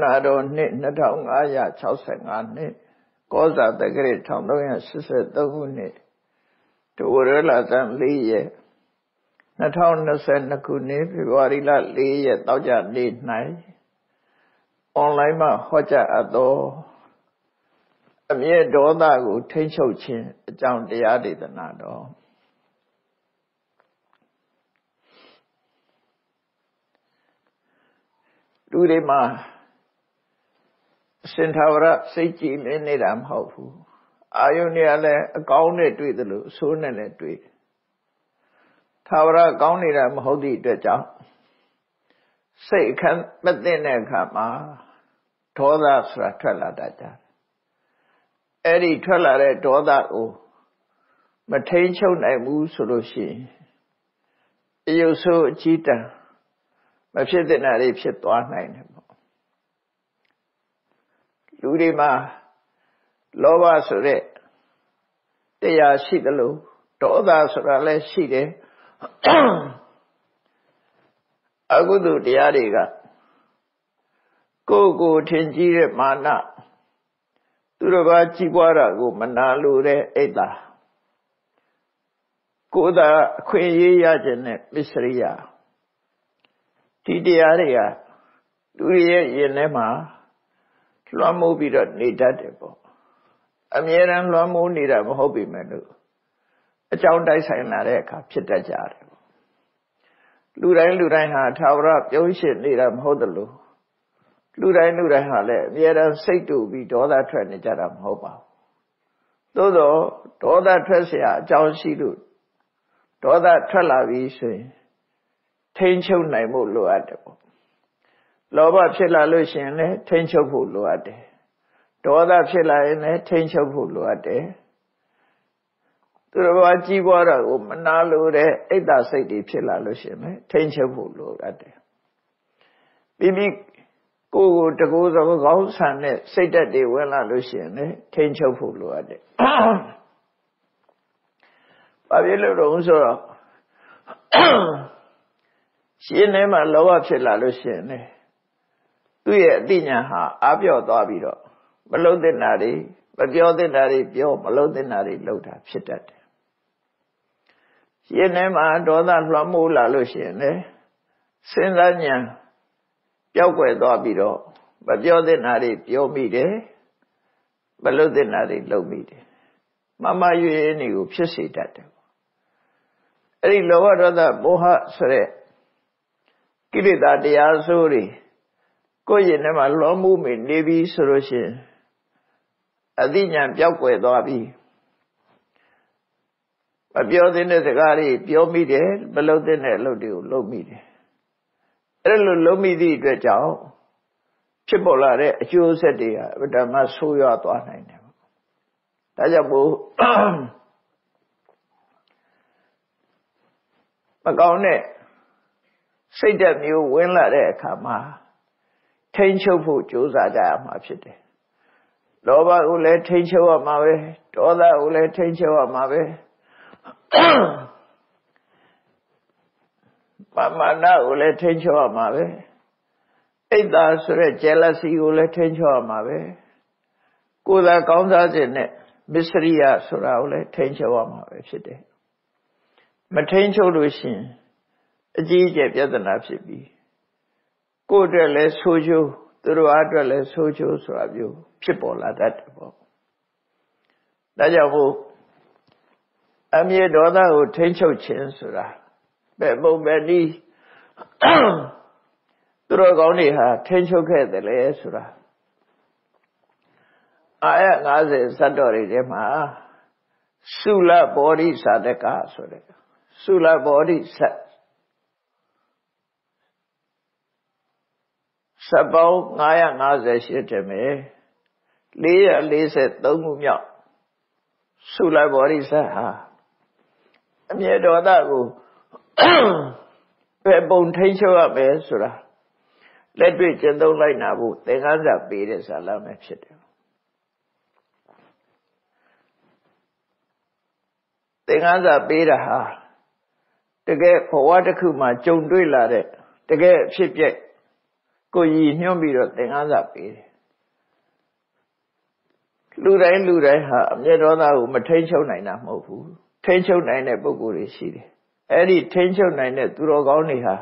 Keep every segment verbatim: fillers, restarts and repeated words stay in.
နှစ် ကောဇာတက္ကရာ တစ်ထောင်သုံးရာရှစ်ဆယ့်သုံးခုနှစ် ဒိုဝရလသံ လေးရက် ၂၀၂၂ခုနှစ် ဖေဖော်ဝါရီလ ၄ရက် သောကြာနေ့၌ online မှာဟောကြားအပ်သောအမျက်ဒေါသကိုထိန်းချုပ်ခြင်းအကြောင်းတရားဒေသနာတော် လူတွေမှာ စင်္ထာဝရစိတ်ကြည်မင်းနေတာမဟုတ်ဘူးအာယုန်နေရာလဲအကောင်းနဲ့တွေ့သလိုအဆိုးနဲ့လည်းတွေ့ထာဝရကောင်းနေတာမဟုတ်သည့်အတွက်ကြောင့်စိတ်အခန်းမသိတဲ့အခါမှာဒေါသဆိုတာထွက်လာတတ်ကြတယ်အဲ့ဒီထွက်လာတဲ့ဒေသကိုမထိန်းချုပ်နိုင်ဘူးဆိုလို့ရှိရင်အယုတ်ဆိုးအကြီးတန်းမဖြစ်သင့်တာတွေဖြစ်သွားနိုင်တယ် လူတွေမှာလောဘဆိုတဲ့တရားရှိသလိုဒေါသဆိုတာလည်းရှိတယ်အကုသိုလ်တရားတွေကကိုယ့်ကိုယ်ထင်ကြီးတဲ့မာနသူတစ်ပါးကြီးပွားတာကိုမနာလိုတဲ့အိတ်တာကိုယ်သာအခွင့်အရေးရခြင်းနဲ့ပစ္စရိယာဒီတရားတွေကလူတွေရဲ့ရင်ထဲမှာ လွှမ်းမိုးပြီးတော့နေတတ်တယ်ပေါ့အမြဲတမ်းလွှမ်းမိုးနေတာမဟုတ်ပေမဲ့လို့အကြောင်းတိုင်းဆိုင်လာတဲ့အခါဖြစ်တတ်ကြတယ်လူတိုင်းလူတိုင်းဟာထာဝရပြုရှင်နေတာမဟုတ်သလိုလူတိုင်းလူတိုင်းဟာလည်းအမြဲတမ်းစိတ်တူပြီးဒေါသထွက်နေကြတာမဟုတ်ပါဘူးသို့တော့ဒေါသထွက်စရာအကြောင်းရှိလို့ဒေါသထွက်လာပြီးဆိုရင်ထိန်းချုပ်နိုင်ဖို့လိုအပ်တယ်ပေါ့ လောဘဖြစ်လာလို့ရှိရင်လည်းထိန်းချုပ်ဖို့လိုအပ်တယ်ဒေါသဖြစ်လာရင်လည်းထိန်းချုပ်ဖို့လိုအပ်တယ်သူတော်ဘာကြီးပွားတာကိုမနာလိုတဲ့အိတ်တာစိတ်တွေဖြစ်လာလို့ရှိရင်လည်းထိန်းချုပ်ဖို့လိုအပ်တယ်ဘာဖြစ်လို့လဲတော့ဆိုတော့ ရှင်နေမှာလောဘဖြစ်လာလို့ရှင်လေသူ့ရဲ့အဋ္ဌညာဟာအပြော့သွားပြီးတော့မလုံတဲ့နာတွေမပြောတဲ့နာတွေပြောမလုံတဲ့နာတွေလှုပ်တာဖြစ်တတ်တယ်ရှင်နေမှာဒေါသလွှမ်းမိုးလာလို့ရှင်လေစဉ်းစားဉဏ်ပျောက်ကွယ်သွားပြီးတော့မပြောတဲ့နာတွေပြောမိတယ်မလုံတဲ့နာတွေလှုပ်မိတယ်မမရွေးနေကိုဖြစ်စေတတ်တယ်အဲ့ဒီလောဘဒေါသမောဟဆိုတဲ့ ကိလေသာတရားဆိုတွေကိုယ့်ရင်ထဲမှာလွှမ်းမိုးမိနေပြီဆိုလို့ရှိရင်အသိဉာဏ်ပြောက်ကွယ်သွားပြီးမပြောသင့်တဲ့စကားတွေပြောမိတယ်မပြောသင့်တဲ့လုပ်တွေကိုလုပ်မိတယ်အဲ့လိုလုပ်မိသည့်အတွက်ကြောင့်ဖြစ်ပေါ်လာတဲ့အကျိုးဆက်တွေကဗုဒ္ဓမှာဆိုးရွားသွားနိုင်တယ်ဒါကြောင့်ဘုကောင်းတဲ့ စိတ်ဓာတ်မျိုးဝင်လာတဲ့အအခါမှာထိန်းချုပ်ဖို့ကြိုးစားကြရမှာဖြစ်တယ်လောဘကိုလည်းထိန်းချုပ်ရမှာပဲဒေါသကိုလည်းထိန်းချုပ်ရမှာပဲမာနကိုလည်းထိန်းချုပ်ရမှာပဲအိတ်တာဆိုတဲ့ jealousy ကိုလည်းထိန်းချုပ်ရမှာပဲကိုယ်သာကောင်းစားခြင်းနဲ့ misriya ဆိုတာကိုလည်းထိန်းချုပ်ရမှာပဲဖြစ်တယ်မထိန်းချုပ်လို့ရှိရင် အကြီးကျယ်ပြဿနာဖြစ်ပြီးကိုယ့်အတွက်လဲဆိုးကျိုးသူတို့အားအတွက်လဲဆိုးကျိုးဆိုတာမျိုးဖြစ်ပေါ်လာတတ်တယ်ပေါ့ဒါကြောင့်ဘုအမြဲဒေါသကိုထိန်းချုပ်ခြင်းဆိုတာဘယ်ပုံပဲနည်းသူတို့ကောင်းတွေဟာထိန်းချုပ်ခဲ့တယ်လဲဆိုတာအာရ ၅၀ ဇတ်တော်တွေထဲမှာ ဆပ်ပေါင်း ၅၅၀ ရှိတယ်မယ် လေးရာလေးဆယ့်သုံးခုမြောက်သုလဘောဓိစာတကဆိုတဲ့သုလဘောဓိစာဟာအမြဲဒေါသကိုဘယ်ပုံထိန်းချုပ်ရမလဲဆိုတာလက်တွေ့ကျင့်သုံးလိုက်တာကိုသင်္ကန်းစာပေးတဲ့ဇာလမ်းပဲဖြစ်တယ်သင်္ကန်းစာပေးတာဟာတကယ်ဘဝတစ်ခုမှာကြုံတွေ့လာတဲ့တကယ်ဖြစ်ပျက် ကိုကြီးညွှန်းပြီးတော့သင်္ကန်းစာပေးတယ်လူတိုင်းလူတိုင်းဟာအမျက်ဒေါသကိုမထိန်းချုပ်နိုင်တာမဟုတ်ဘူးထိန်းချုပ်နိုင်တဲ့ပုဂ္ဂိုလ်တွေရှိတယ်အဲ့ဒီထိန်းချုပ်နိုင်တဲ့သူတော်ကောင်းတွေဟာ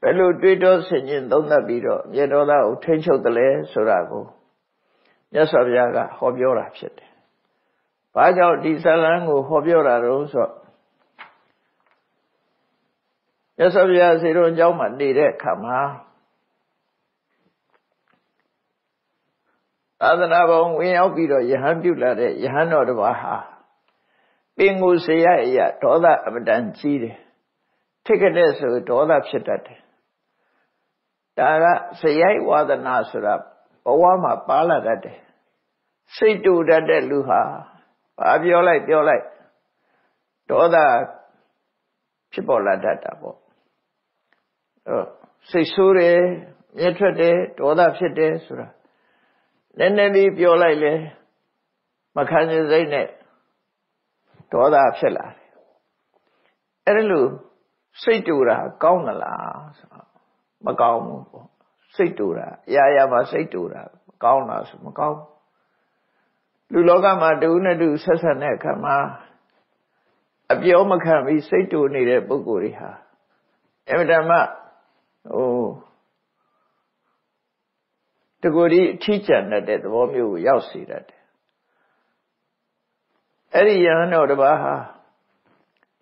ဘယ်လိုတွေးတောဆင်ခြင်သုံးသပ်ပြီးတော့အမျက်ဒေါသကိုထိန်းချုပ်တယ်လဲဆိုတာကိုမြတ်စွာဘုရားကဟောပြောတာဖြစ်တယ်ဘာကြောင့်ဒီဇာလံကိုဟောပြောတာတုံးဆိုရသော်ဗျာစေတော်အကြောင်းမှနေတဲ့အခါမှာသာသနာ့ဘုံဝင်ရောက်ပြီးတော့ယဟန်ပြုလာတဲ့ယဟန်တော်တစ်ပါးဟာပင်ကိုစေရအရာဒေါသအမတန်ကြီးတယ်ထိတ်ခနဲ့ဆိုဒေါသဖြစ်တတ်တယ်ဒါကစရိုက်ဝါဒနာဆိုတာဘဝမှာပါလာတတ်တယ်စိတ်တူတတ်တဲ့လူဟာဘာပြောလိုက်ပြောလိုက်ဒေါသဖြစ်ပေါ်လာတတ်တာပေါ့အဲစိတ်ဆိုးတယ်မျက်ထွက်တယ်ဒေါသဖြစ်တယ်ဆိုတာနည်းနည်းလေးပြောလိုက်လဲမခံရစိတ်နဲ့ဒေါသဖြစ်လာတယ်အဲ့ဒါလို့စိတ်တူတာကောင်းမလားဆိုတာမကောင်းဘူးပေါ့စိတ်တူတာအရာရာမှာစိတ်တူတာကောင်းလားဆိုမကောင်းလူလောကမှာတူနဲ့တူဆက်ဆံတဲ့အခါမှာအပြောမခံပြီးစိတ်တူနေတဲ့ပုဂ္ဂိုလ်တွေဟာအမှန်တမ်းဟိုတကူဒီအထီးကျန်တဲ့သဘောမျိုးကိုရောက်စေတတ်တယ်။အဲ့ဒီယဟန်တော်တစ်ပါးဟာ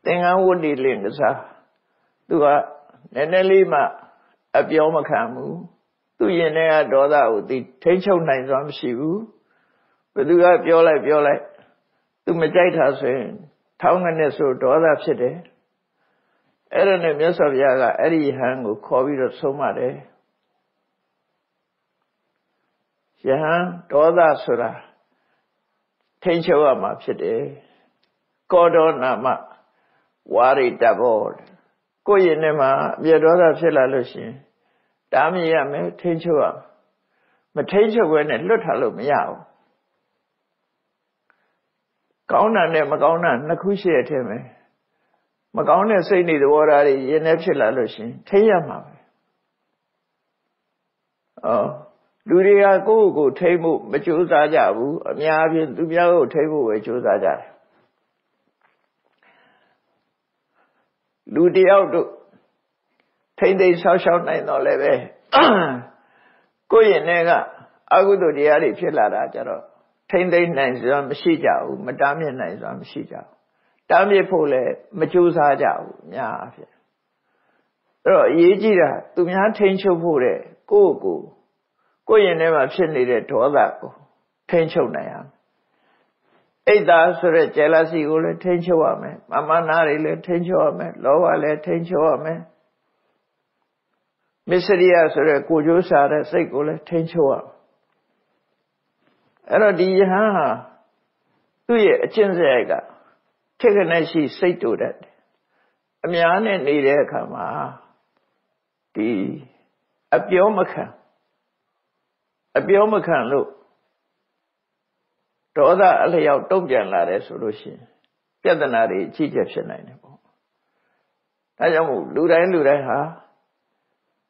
သင်္ကန်းဝတ်နေလင်ကစားသူကနည်းနည်းလေးမှအပြောမခံဘူးသူရင်ထဲကဒေါသကိုထိန်းချုပ်နိုင်စွမ်းမရှိဘူးဘယ်သူကပြောလိုက်ပြောလိုက်သူမကြိုက်တာဆိုရင်ထောင်းကနေဆိုဒေါသဖြစ်တယ်အဲ့ဒါနဲ့မြတ်စွာဘုရားကအဲ့ဒီယဟန်ကိုခေါ်ပြီးတော့ဆုံးမတယ်ယဟန်ဒေါသဆိုတာထိန်းချုပ်ရမှာဖြစ်တယ်ကောဒေါနာမဝါရိတဘောကိုယ့်ရင်ထဲမှာအပြည့်ဒေါသဖြစ်လာလို့ရှင်တားမြစ်ရမယ်ထိန်းချုပ်ရမထိန်းချုပ်ဘဲနဲ့လွတ်ထားလို့မရဘူးကောင်းတာနဲ့မကောင်းတာနှစ်ခုရှိရထဲမယ်မကောင်းတဲ့စိတ်နေသဘောထားတွေရင်ထဲဖြစ်လာလို့ရှင်ထိရမှာပဲအော်လူတွေကကိုယ့်ကိုယ်ထိမှုမကြိုးစားကြဘူးအများအပြားသူများကိုထိမှုပဲကြိုးစားကြတယ်လူတယောက်တို့ထိမ့်သိမ့်ဆောက်ရှောက်နိုင်တော့လည်းပဲကိုယ့်ရင်ထဲကအကုသိုလ်တရားတွေဖြစ်လာတာကြတော့ထိမ့်သိမ့်နိုင်စွာမရှိကြဘူးမတားမြစ်နိုင်စွာမရှိကြဘူးတားမြစ်ဖို့လည်းမကြိုးစားကြဘူးများအဖြစ်အဲ့တော့အရေးကြီးတာသူများထိန်းချုပ်ဖို့တဲ့ကိုယ့်ကိုယ်ကိုယ့်ရင်ထဲမှာဖြစ်နေတဲ့ဒေါသကိုထိန်းချုပ်နိုင်ရမယ်အိတ်သာဆိုတဲ့ကျယ်လာစီကိုလည်းထိန်းချုပ်ရမယ်မမနာတွေလည်းထိန်းချုပ်ရမယ်လောဘလည်းထိန်းချုပ်ရမယ်မစ္စရိယဆိုတဲ့ကိုယ်ကျိုးစားတဲ့စိတ်ကိုလည်းထိန်းချုပ်ရမယ်အဲ့တော့ဒီယဟန်ဟာသူ့ရဲ့အကျင့်စရိုက်ကထိတ်ခနဲ့ရှိစိတ်တူတတ်တယ်အများနဲ့နေတဲ့အခါမှာဒီအပြောမခံအပြောမခံလို့ဒေါသအလျောက်တုံ့ပြန်လာတယ်ဆိုလို့ရှိရင်ပြဿနာတွေအကြီးကျယ်ဖြစ်နိုင်တယ်ပေါ့ဒါကြောင့်မို့လူတိုင်းလူတိုင်းဟာ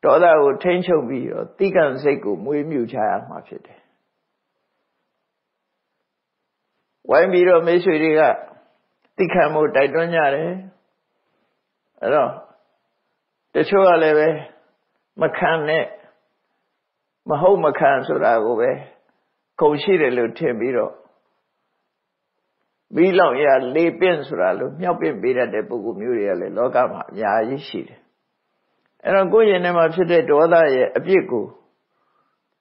ဒေါသကိုထိန်းချုပ်ပြီးတော့တိကံစိတ်ကိုမွေးမြူချရမှာဖြစ်တယ်ဝိုင်းပြီးတော့မိတ်ဆွေတွေကသိခံမှုတိုက်တွန်းကြတယ်အဲ့တော့တချို့ကလည်းပဲမခံနဲ့မဟုတ်မခံဆိုတာကိုပဲခုံရှိတယ်လို့ထင်ပြီးတော့ပြီးလောက်ရလေပင့်ဆိုတာလို့မြောက်ပင့်ပေးတတ်တဲ့ပုဂ္ဂိုလ်မျိုးတွေကလည်းလောကမှာအများကြီးရှိတယ်အဲ့တော့ကိုယ့်ရင်ထဲမှာဖြစ်တဲ့ဒေါသရဲ့အပြစ်ကို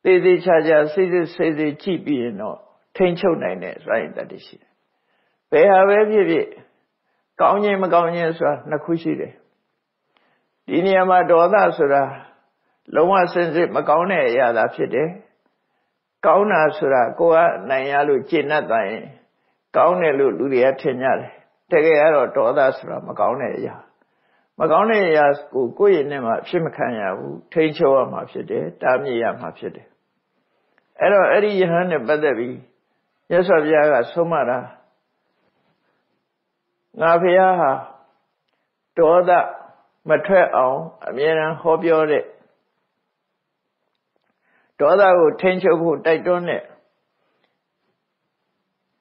သေသေးချာချာစိတ်စိတ်စိတ်စိတ်ကြည့်ပြီးရင်တော့ထိန်းချုပ်နိုင်တဲ့ဆိုရင်တတိရှိတယ်။ဘယ်ဟာပဲဖြစ်ဖြစ်ကောင်းခြင်းမကောင်းခြင်းဆိုတာနှစ်ခုရှိတယ်။ဒီနေရာမှာဒေါသဆိုတာလုံးဝစင်စစ်မကောင်းတဲ့အရာသာဖြစ်တယ်။ကောင်းတာဆိုတာကိုယ်ကနိုင်ရလို့ကျင့်တတ်တယ်။ကောင်းတယ်လို့လူတွေကထင်ကြတယ်။တကယ်ကတော့ဒေါသဆိုတာမကောင်းတဲ့အရာ။မကောင်းတဲ့အရာကိုကိုယ့်ရဲ့နဲ့မှအဖြစ်မခံရဘူး။ထိန်းချုပ်ရမှာဖြစ်တယ်။တားမြစ်ရမှာဖြစ်တယ်။အဲ့တော့အဲ့ဒီယဟန်နဲ့ပတ်သက်ပြီးရသော်ဘုရားကဆုံးမတာငါဘုရားဟာဒေါသမထွက်အောင်အမြဲတမ်းဟောပြောတဲ့ ဒေါသကိုထိန်းချုပ်ဖို့တိုက်တွန်းတဲ့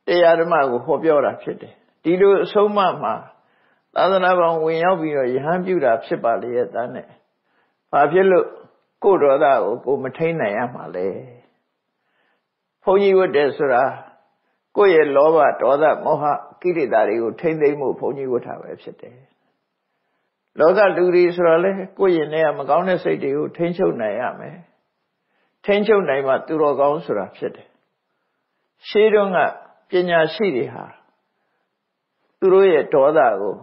တရားဓမ္မကိုဟောပြောတာဖြစ်တယ်။ဒီလိုအဆုံးအမမှာသာသနာ့ဘောင်ဝင်ရောက်ပြီးတော့ယဟန်ပြုတာဖြစ်ပါလေတဲ့နဲ့။ဘာဖြစ်လို့ကိုယ်ဒေါသကိုကိုမထိန်းနိုင်ရမှာလဲ။ဘုန်းကြီးဝတ်တယ်ဆိုတာကိုယ့်ရဲ့လောဘဒေါသမောဟကိလေသာတွေကိုထိန်းသိမ်းဖို့ဘုန်းကြီးဝတ်တာပဲဖြစ်တယ်။လောကလူတွေဆိုတော့လေကိုယ့်ရင်ထဲကမကောင်းတဲ့စိတ်တွေကိုထိန်းချုပ်နိုင်ရမယ်။ထိန်းချုပ်နိုင်မှသူတော်ကောင်းဆိုတာဖြစ်တယ်။ရှေးတုန်းကပညာရှိတွေဟာသူတို့ရဲ့ဒေါသကို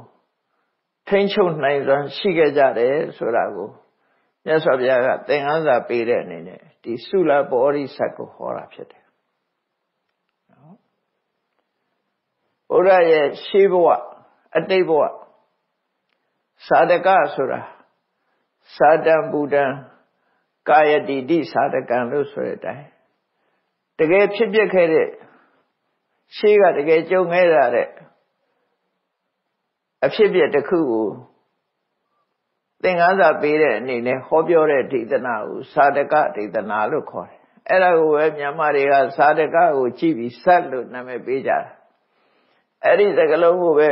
ထိန်းချုပ်နိုင်စွာရှိခဲ့ကြတယ်ဆိုတာကိုမြတ်စွာဘုရားကသင်္ကန်းစာပေးတဲ့အနေနဲ့ဒီသုလပဝရိသတ်ကိုဟောတာဖြစ်တယ်။နော်။ဘုရားရဲ့ရှေးဘဝအတိတ်ဘဝစာဒကဆိုတာစာတံဗုဒ္ဓံကာယတိတိသာတကံလို့ဆိုတဲ့အတိုင်းတကယ်ဖြစ်ဖြစ်ခဲ့တဲ့ရှေးကတကယ်ကြုံခဲ့တာတဲ့အဖြစ်အပျက်တစ်ခုကိုသင်္ကန်းစာပေးတဲ့အနေနဲ့ဟောပြောတဲ့ဒေသနာကိုသာတကဒေသနာလို့ခေါ်တယ်။အဲ့ဒါကိုပဲမြန်မာတွေကသာတကကိုကြည့်ပြီးစက်လို့နာမည်ပေးကြတာ။အဲ့ဒီစကားလုံးကိုပဲ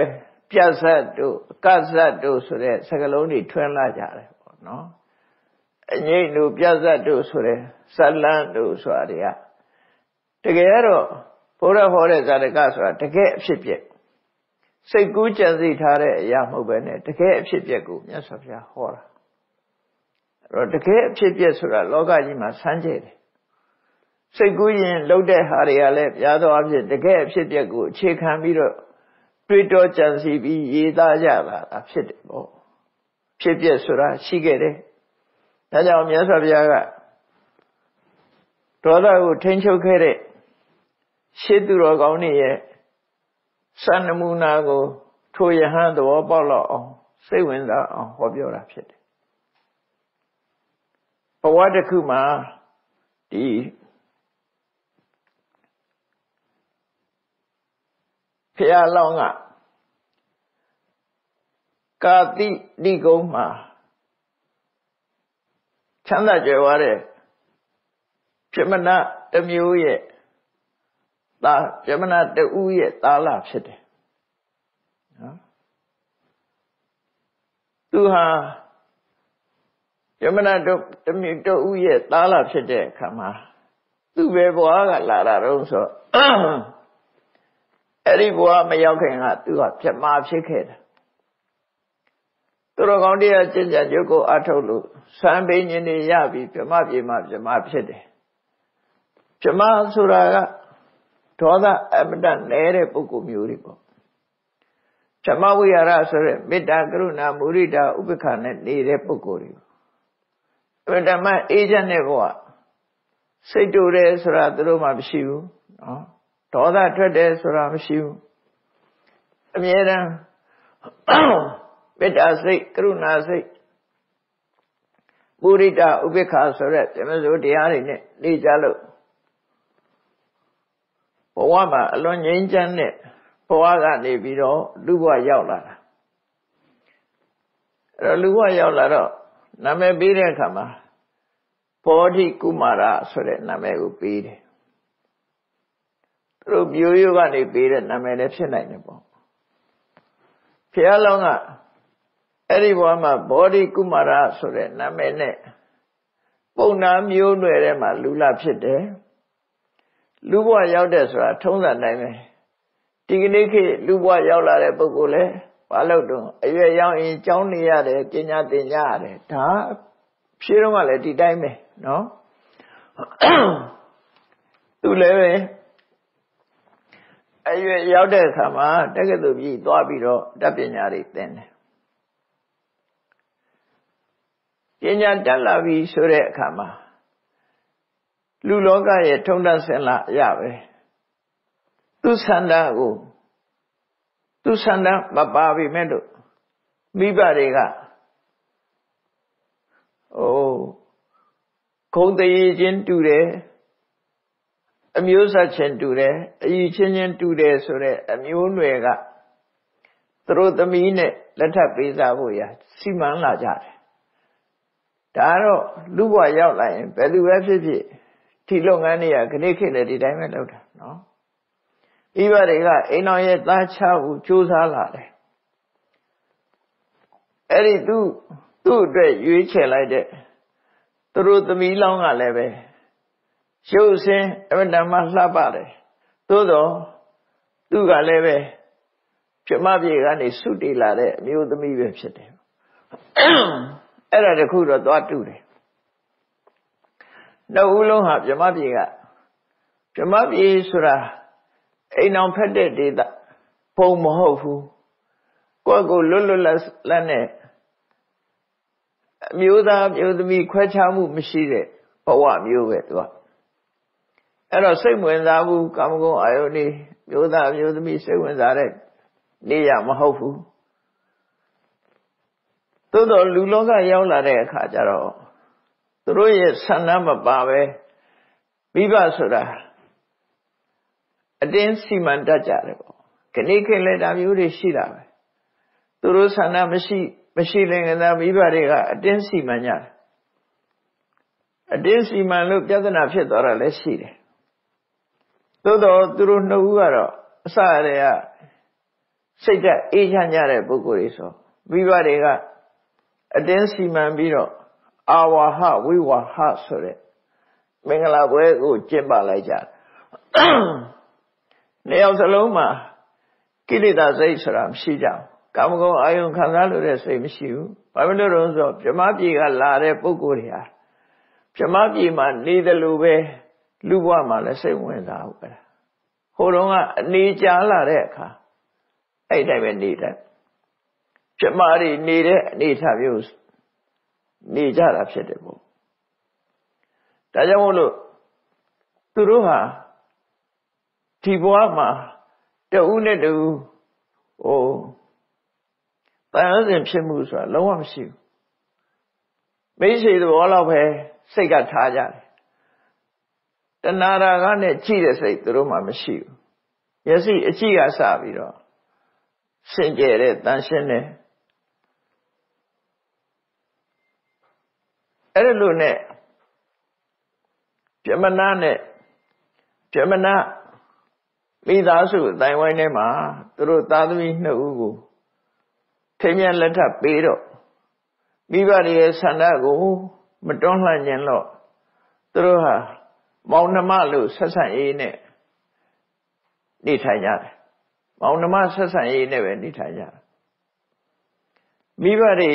ပြတ်စက်တို့အကစက်တို့ဆိုတဲ့စကားလုံးတွေထွန်းလာကြတယ်ပေါ့နော်။အငိမ့်တို့ပြဇတ်တို့ဆိုတဲ့ဇတ်လန်းတို့ဆိုတာတွေကတကယ်တော့ဘုရားဟောတဲ့ဇာတကဆိုတာတကယ်အဖြစ်ပြက်စိတ်ကူးကြံစည်ထားတဲ့အရာမဟုတ်ပဲနဲ့တကယ်အဖြစ်ပြက်ကိုမြတ်စွာဘုရားဟောတာအဲ့တော့တကယ်အဖြစ်ပြက်ဆိုတာလောကကြီးမှာဆန်းကျဲတယ်စိတ်ကူးရင်လှုပ်တဲ့ဟာတွေကလည်းပြားသောအဖြစ်တကယ်အဖြစ်ပြက်ကိုအခြေခံပြီးတော့တွေးတောကြံစည်ပြီးရေးသားကြတာဖြစ်တယ်ပေါ့ဖြစ်ပြက်ဆိုတာရှိခဲ့တယ်ဒါကြောင့်မြတ်စွာဘုရားကဒေါသကိုထိန်းချုပ်ခဲ့တဲ့ရှေးသူတော်ကောင်းတွေရဲ့စံနမူနာကိုထိုယဟန်သဘောပေါက်လောက်အောင်စိတ်ဝင်စားအောင်ဟောပြောတာဖြစ်တယ်။ဘဝတစ်ခုမှာဒီဖျားလောင်းကကာတိတိကုံမှာချမ်းသာကြွယ်ဝတဲ့ပြမနာတစ်မျိုးရဲ့သားပြမနာတစ်ဦးရဲ့သားလာဖြစ်တယ်နော်သူဟာပြမနာတစ်မျိုးတစ်ဦးရဲ့သားလာဖြစ်တဲ့အခါမှာသူ့ဘယ်ဘွားကလာတာတော့ဆိုအဲ့ဒီဘွားမရောက်ခင်ကသူကပြမဖြစ်ခဲ့တယ်သူတော်ကောင်းတရားကျင့်ကြံရုပ်ကိုအထုတ်လို့စံပင်ရှင်တွေရပြီပြမပြေမပြမဖြစ်တယ်ပြမဆိုတာကဒေါသအမတန်နဲတဲ့ပုဂ္ဂိုလ်မျိုးတွေပေါ့ပြမဝိဟာရဆိုတဲ့မေတ္တာကရုဏာမုဒိတာဥပက္ခနဲ့နေတဲ့ပုဂ္ဂိုလ်တွေအမတန်မှအေးချမ်းတဲ့ဘဝစိတ်တူတယ်ဆိုတာသူတို့မှမရှိဘူးနော်ဒေါသထွက်တယ်ဆိုတာမရှိဘူးအမြဲတမ်းမေတ္တာစိတ်ကရုဏာစိတ်ပုရိတာဥပိ္ပခာဆိုတဲ့ဓမ္မစိုးတရားတွေနဲ့နေကြလို့ဘဝမှာအလွန်ငြိမ်းချမ်းတဲ့ဘဝကနေပြီးတော့လူဘဝရောက်လာတာအဲ့တော့လူဘဝရောက်လာတော့နာမည်ပေးတဲ့အခါမှာဘောဓိကုမာရဆိုတဲ့နာမည်ကိုပေးတယ်သူတို့မျိုးရိုးကနေပေးတဲ့နာမည်လည်းဖြစ်နိုင်တယ်ပေါ့ဘုရားလောင်းကအဲ့ဒီဘဝမှာဘောဓိကုမာရဆိုတဲ့နာမည်နဲ့ပုံနာမျိုးနွယ်ထဲမှာလူလာဖြစ်တယ်လူဘဝရောက်တဲ့ဆိုတာထုံးစံတိုင်းပဲဒီကနေ့ခေတ်လူဘဝရောက်လာတဲ့ပုဂ္ဂိုလ်လဲဘာလို့တုံးအရွယ်ရောက်ရင်ကြောင်းနေရတယ်ပညာသင်ကြရတယ်ဒါဖြေတော့ကလည်းဒီတိုင်းပဲနော်သူလည်းပဲအရွယ်ရောက်တဲ့အခါမှာတက္ကသိုလ်ပြီးသွားပြီးတော့တတ်ပညာတွေသင်တယ်ပညာတက်လာပြီဆိုတဲ့အခါမှာလူလောကရဲ့ထုံတဆင်လာရပဲသူဆန္ဒကိုသူဆန္ဒမပါပြီမဲ့လို့မိဘတွေကအိုးခုံတရေချင်းတူတယ်အမျိုးဆက်ချင်းတူတယ်အယူချင်းချင်းတူတယ်ဆိုတဲ့အမျိုးနွယ်ကသူတို့သမီးနဲ့လက်ထပ်ပေးစားဖို့ရစီမံလာကြတယ်ဒါတော့လူ့ဘဝရောက်လာရင်ဘယ်သူပဲဖြစ်ဖြစ် Thi long ani ya kene kene di time love da no. Iba de ga ainaw ye ta cha ku chou sa la de. Eri tu tu twet yue che lai de. Tu ru tami long ga le be. Chou sin awan ma hla pa de. Tho do tu ga le be. Chma pye ga ni su ti la de myo tami be phit de. Era de khu do twa tu de. 那乌龙哈ပြမပြေကပြမပြေဆိုတာအိမ်အောင်ဖက်တဲ့ဒေသပုံမဟုတ်ဘူးကိုယ့်ကိုလွတ်လွတ်လပ်လပ်နဲ့မျိုးသားမျိုးသမီးခွဲခြားမှုမရှိတဲ့ဘဝမျိုးပဲသူကအဲ့တော့စိတ်ဝင်စားဘူးကာမဂုဏ်အာယုန်တွေမျိုးသားမျိုးသမီးစိတ်ဝင်စားတဲ့နေရာမဟုတ်ဘူးသို့တော့လူလောကရောက်လာတဲ့အခါကျတော့ သူတို့ရဲ့ဆန္ဒမပါပဲမိဘဆိုတာအတင်းစီမံတတ်ကြတယ်ပေါ့ခဏခဏလေးဒါမျိုးတွေရှိတာပဲသူတို့ဆန္ဒမရှိမရှိလင်ကသာမိဘတွေကအတင်းစီမံကြတယ်အတင်းစီမံလို့ပြဿနာဖြစ်သွားတာလည်းရှိတယ်သို့တော့သူတို့နှစ်ဦးကတော့အစအရေကစိတ်ဓာတ်အေးချမ်းကြတဲ့ပုဂ္ဂိုလ်တွေဆိုမိဘတွေက Awaha Vivaha Sure. Mingala Bue Gu Jimba Laja. Neo Saloma Kilita Zaisram Shija. Kamugo Ayun Kanalu Same Shiu. Pamilonzo, Jamabi Lare Puguria. Jamabi Man Nida Lube Luwama the same way now. Horonga Nija Lareka. I never need that. Jamari need it, need have used. နေကြတာဖြစ်တယ်ပေါ့ဒါကြောင့်မို့လို့သူတို့ဟာဒီဘဝမှာတဦးနဲ့တူဟိုတန်ရုံးစင်ဖြစ်မှုဆိုတာလုံးဝမရှိဘူးမိတ်ဆွေသဘောလောက်ပဲစိတ်ကထားကြတယ်တဏှာကနဲ့ကြည့်တဲ့စိတ်သူတို့မှာမရှိဘူးမျက်စိအကြည့်ကစပြီးတော့စင်ကြယ်တဲ့တန်ရှင်းတဲ့ အဲ့လိုနဲ့ပြမနာနဲ့ပြမနာမိသားစုတိုင်းဝိုင်းထဲမှာသူတို့သားသမီးနှစ်ဦးကိုထိမ်းမြန်းလက်ထပ်ပေးတော့မိဘတွေရဲ့ဆန္ဒကိုမတွန်းလှန်ခြင်းလို့သူတို့ဟာမောင်နှမလို့ဆက်ဆံရေးနဲ့နေထိုင်ကြတယ်မောင်နှမဆက်ဆံရေးနဲ့ပဲနေထိုင်ကြတယ်မိဘတွေ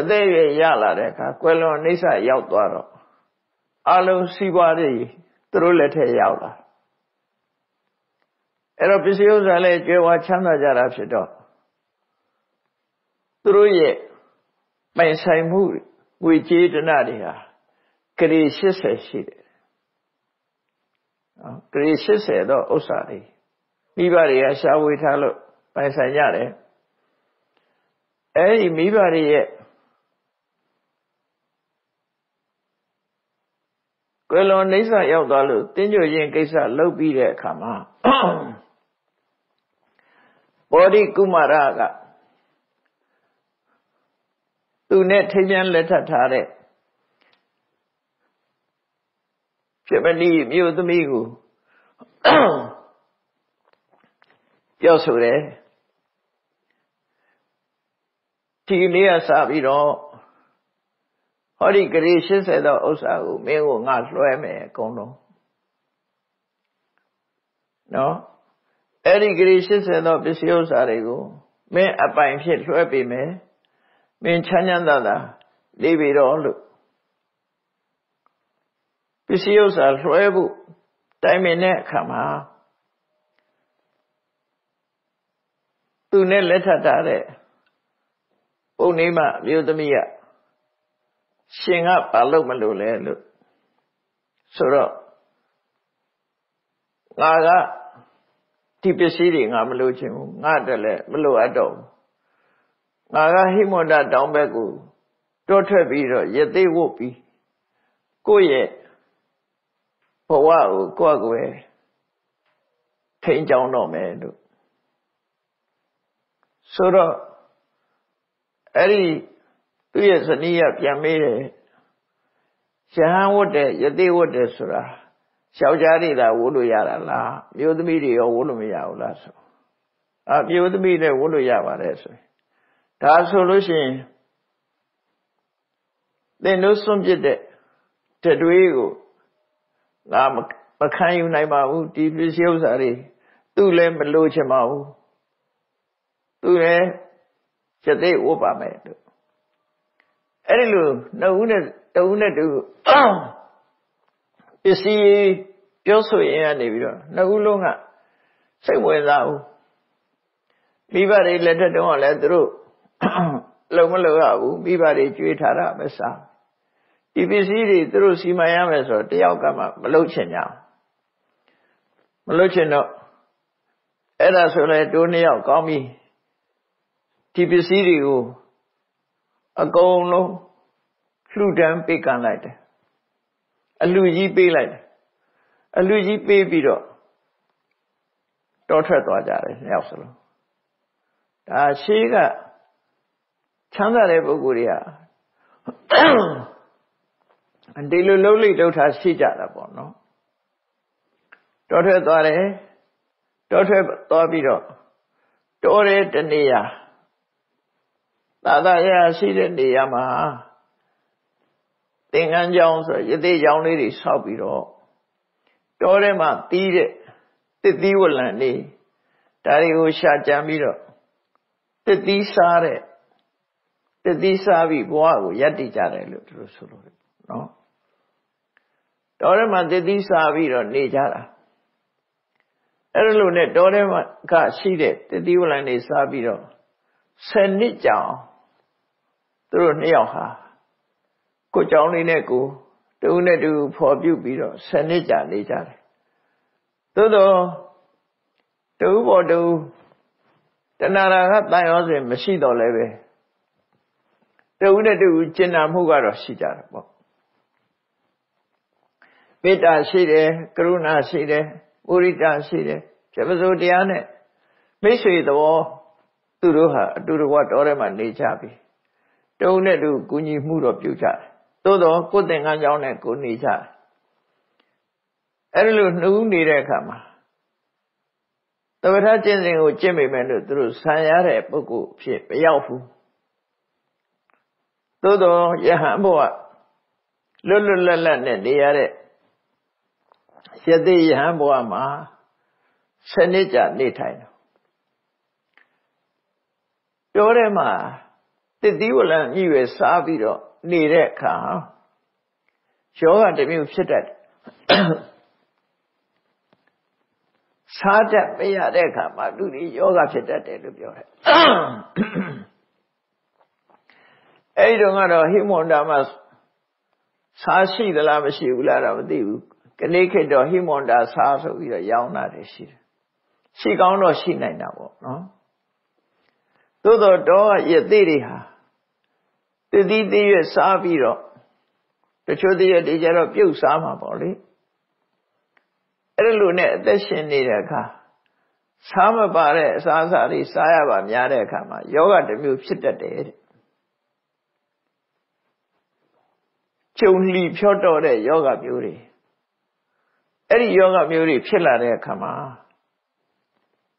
အဲ့ဒီမိဘတွေရဲ့ ဒီနေ့အစပြီးတော့ဟောဒီဂရေ၈၀သောဥစ္စာကိုမင်းကိုငါလွှဲမယ်အကုန်လုံးနော်အဲ့ဒီဂရေ၈၀သောပစ္စည်းဥစ္စာတွေကိုမင်းအပိုင်ဖြစ်လွှဲပေးမယ်မင်းချမ်းချမ်းသာသာနေပြီးတော့လို့ပစ္စည်းဥစ္စာလွှဲဖို့တိုင်းမင်းနဲ့အခါမှာသူနဲ့လက်ထပ်ထားတဲ့ ပုနေမမျိုးသမီးရရှင်ကဘာလို့မလို့လဲလို့ဆိုတော့ငါကဒီပစ္စည်းတွေငါမလို့ချင်ဘူးငါတက်လည်းမလို့အပ်တော့ငါကဟိမန္တာတောင်းဘက်ကိုတွတ်ထွက်ပြီးတော့ရသေးဝုတ်ပြီးကိုယ့်ရဲ့ဘဝကိုကိုယ့်ကိုယ်ထိန်းချောင်းတော့မယ်လို့ဆိုတော့အဲ့ဒီသူ့ရဲ့ဇနီးကပြန်မေးတယ် ရှင်ဟန်ဝတ်တယ်ယသိဝတ်တယ်ဆိုတာယောက်ျားတွေသာဝတ်လို့ရတာလားမျိုးသမီးတွေရောဝတ်လို့မရဘူးလားဆိုအမျိုးသမီးတွေဝတ်လို့ရပါတယ်ဆိုရင်ဒါဆိုလို့ရှိရင်သင်တို့စွန့်ပစ်တဲ့တတွေးကိုလာမခံယူနိုင်ပါဘူးဒီပစ္စည်းဥစ္စာတွေသူ့လည်းမလိုချင်ပါဘူးသူလည်းယသိဝတ်ပါမယ်လို့အဲ့ဒီလိုနှစ်ဦးနဲ့တစ်ဦးနဲ့တစ်ဦးပစ္စည်းပြောဆိုရင်းကနေပြီးတော့နှစ်ဦးလုံးကစိတ်ဝင်စားဘူးမိဘတွေလက်ထက်တုန်းကလည်းသူတို့လုံမလုံရဘူးမိဘတွေကြွေးထားတာမစားဒီပစ္စည်းတွေသူတို့စီမံရမယ်ဆိုတော့တယောက်ကမှမလုပ်ချင်ကြဘူးမလုပ်ချင်တော့အဲ့ဒါဆိုလည်းတို့နှစ်ယောက်ကောင်းပြီဒီပစ္စည်းတွေကိုအကုန်လုံးလှူဒန်းပေးကန်လိုက်တယ်အလှူကြီးပေးလိုက်တယ်အလှူကြီးပေးပြီးတော့တောထွက်သွားကြတယ်နှစ်ယောက်စလုံးဒါရှိကချမ်းသာတဲ့ပုဂ္ဂိုလ်တွေဟာဒီလိုလှုပ်လိမ့်လှုပ်ထားရှိကြတာပေါ့နော်တောထွက်သွားတယ်တောထွက်သွားပြီးတော့တောတဲ့တနေရာသာသာရရှိတဲ့နေရာမှာသင်္ကန်းကျောင်းဆိုရသေးကျောင်းလေးတွေဆောက်ပြီးတော့တောထဲမှာတီးတဲ့တစ်သီးဝလံလေးဒါတွေကိုရှာကြံပြီးတော့တစ်သီးစားတဲ့တစ်သီးစားပြီးဘဝကိုရပ်တည်ကြတယ်လို့သူတို့ဆိုလို့နော်တောထဲမှာတစ်သီးစားပြီးတော့နေကြတာအဲ့လိုနဲ့တောထဲမှာကရှိတဲ့တစ်သီးဝလံတွေစားပြီးတော့ဆယ်နှစ်ကြောင်သူတို့နှစ်ယောက်ဟာကိုကြောင်လေးနဲ့ကိုတူနဲ့တူဖော်ပြပြီးတော့ဆယ်နှစ်ကြာနေကြတယ်သို့တော့တူပေါ်တူတဏှာရာကတန်ရောစင်မရှိတော့လည်းပဲတူနဲ့တူကျင်နာမှုကတော့ရှိကြတာပေါ့မေတ္တာရှိတယ်ကရုဏာရှိတယ်ပုရိတာရှိတယ်ပြပစိုးတရားနဲ့မိတ်ဆွေသဘောသူတို့ဟာအတူတကွတော်ထဲမှာနေကြပြီတုံနဲ့တူကူညီမှုတော့ပြုကြတယ်သို့တော့ကိုယ်သင်္ကန်းကြောင်းနဲ့ကိုနေကြတယ်အဲ့ဒီလိုနှူးနေတဲ့အခါမှာတပ္ပထကျင့်စဉ်ကိုကျင့်မိမယ်လို့သူတို့ဆံရတဲ့ပုဂ္ဂိုလ်ဖြစ်မရောက်ဘူးသို့တော့ယဟန်ဘုရားလွတ်လွတ်လပ်လပ်နဲ့နေရတဲ့ယသိယဟန်ဘုရားမှာဆယ်နှစ်ကြာနေထိုင်တယ်ပြောတယ်မှာတစ်သီးဝလံကြီးပဲစားပြီးတော့နေတဲ့အခါယောဂတစ်မျိုးဖြစ်တတ်စားတတ်မရတဲ့အခါမှာသူဒီယောဂဖြစ်တတ်တယ်လို့ပြောတယ်အဲဒီတော့ကတော့ဟိမွန်တာမှာစားရှိသလားမရှိဘူးလားတော့မသိဘူးကနေ့ခေတ်တော့ဟိမွန်တာစားဆိုပြီးတော့ရောင်းတာတွေရှိတယ်ရှိကောင်းတော့ရှိနိုင်တာပေါ့နော်သို့တော့တော့ယသိတွေဟာတတိတည်းရစားပြီးတော့တချို့တည်းရဒီကြတော့ပြုတ်စားမှာပေါ့လေအဲ့လိုနဲ့အသက်ရှင်နေတဲ့အခါစားမပါတဲ့အစားအစာတွေစားရပါများတဲ့အခါမှာယောဂတစ်မျိုးဖြစ်တတ်တယ်တဲ့ကျုံလှီဖြော့တော့တဲ့ယောဂမျိုးတွေအဲ့ဒီယောဂမျိုးတွေဖြစ်လာတဲ့အခါမှာ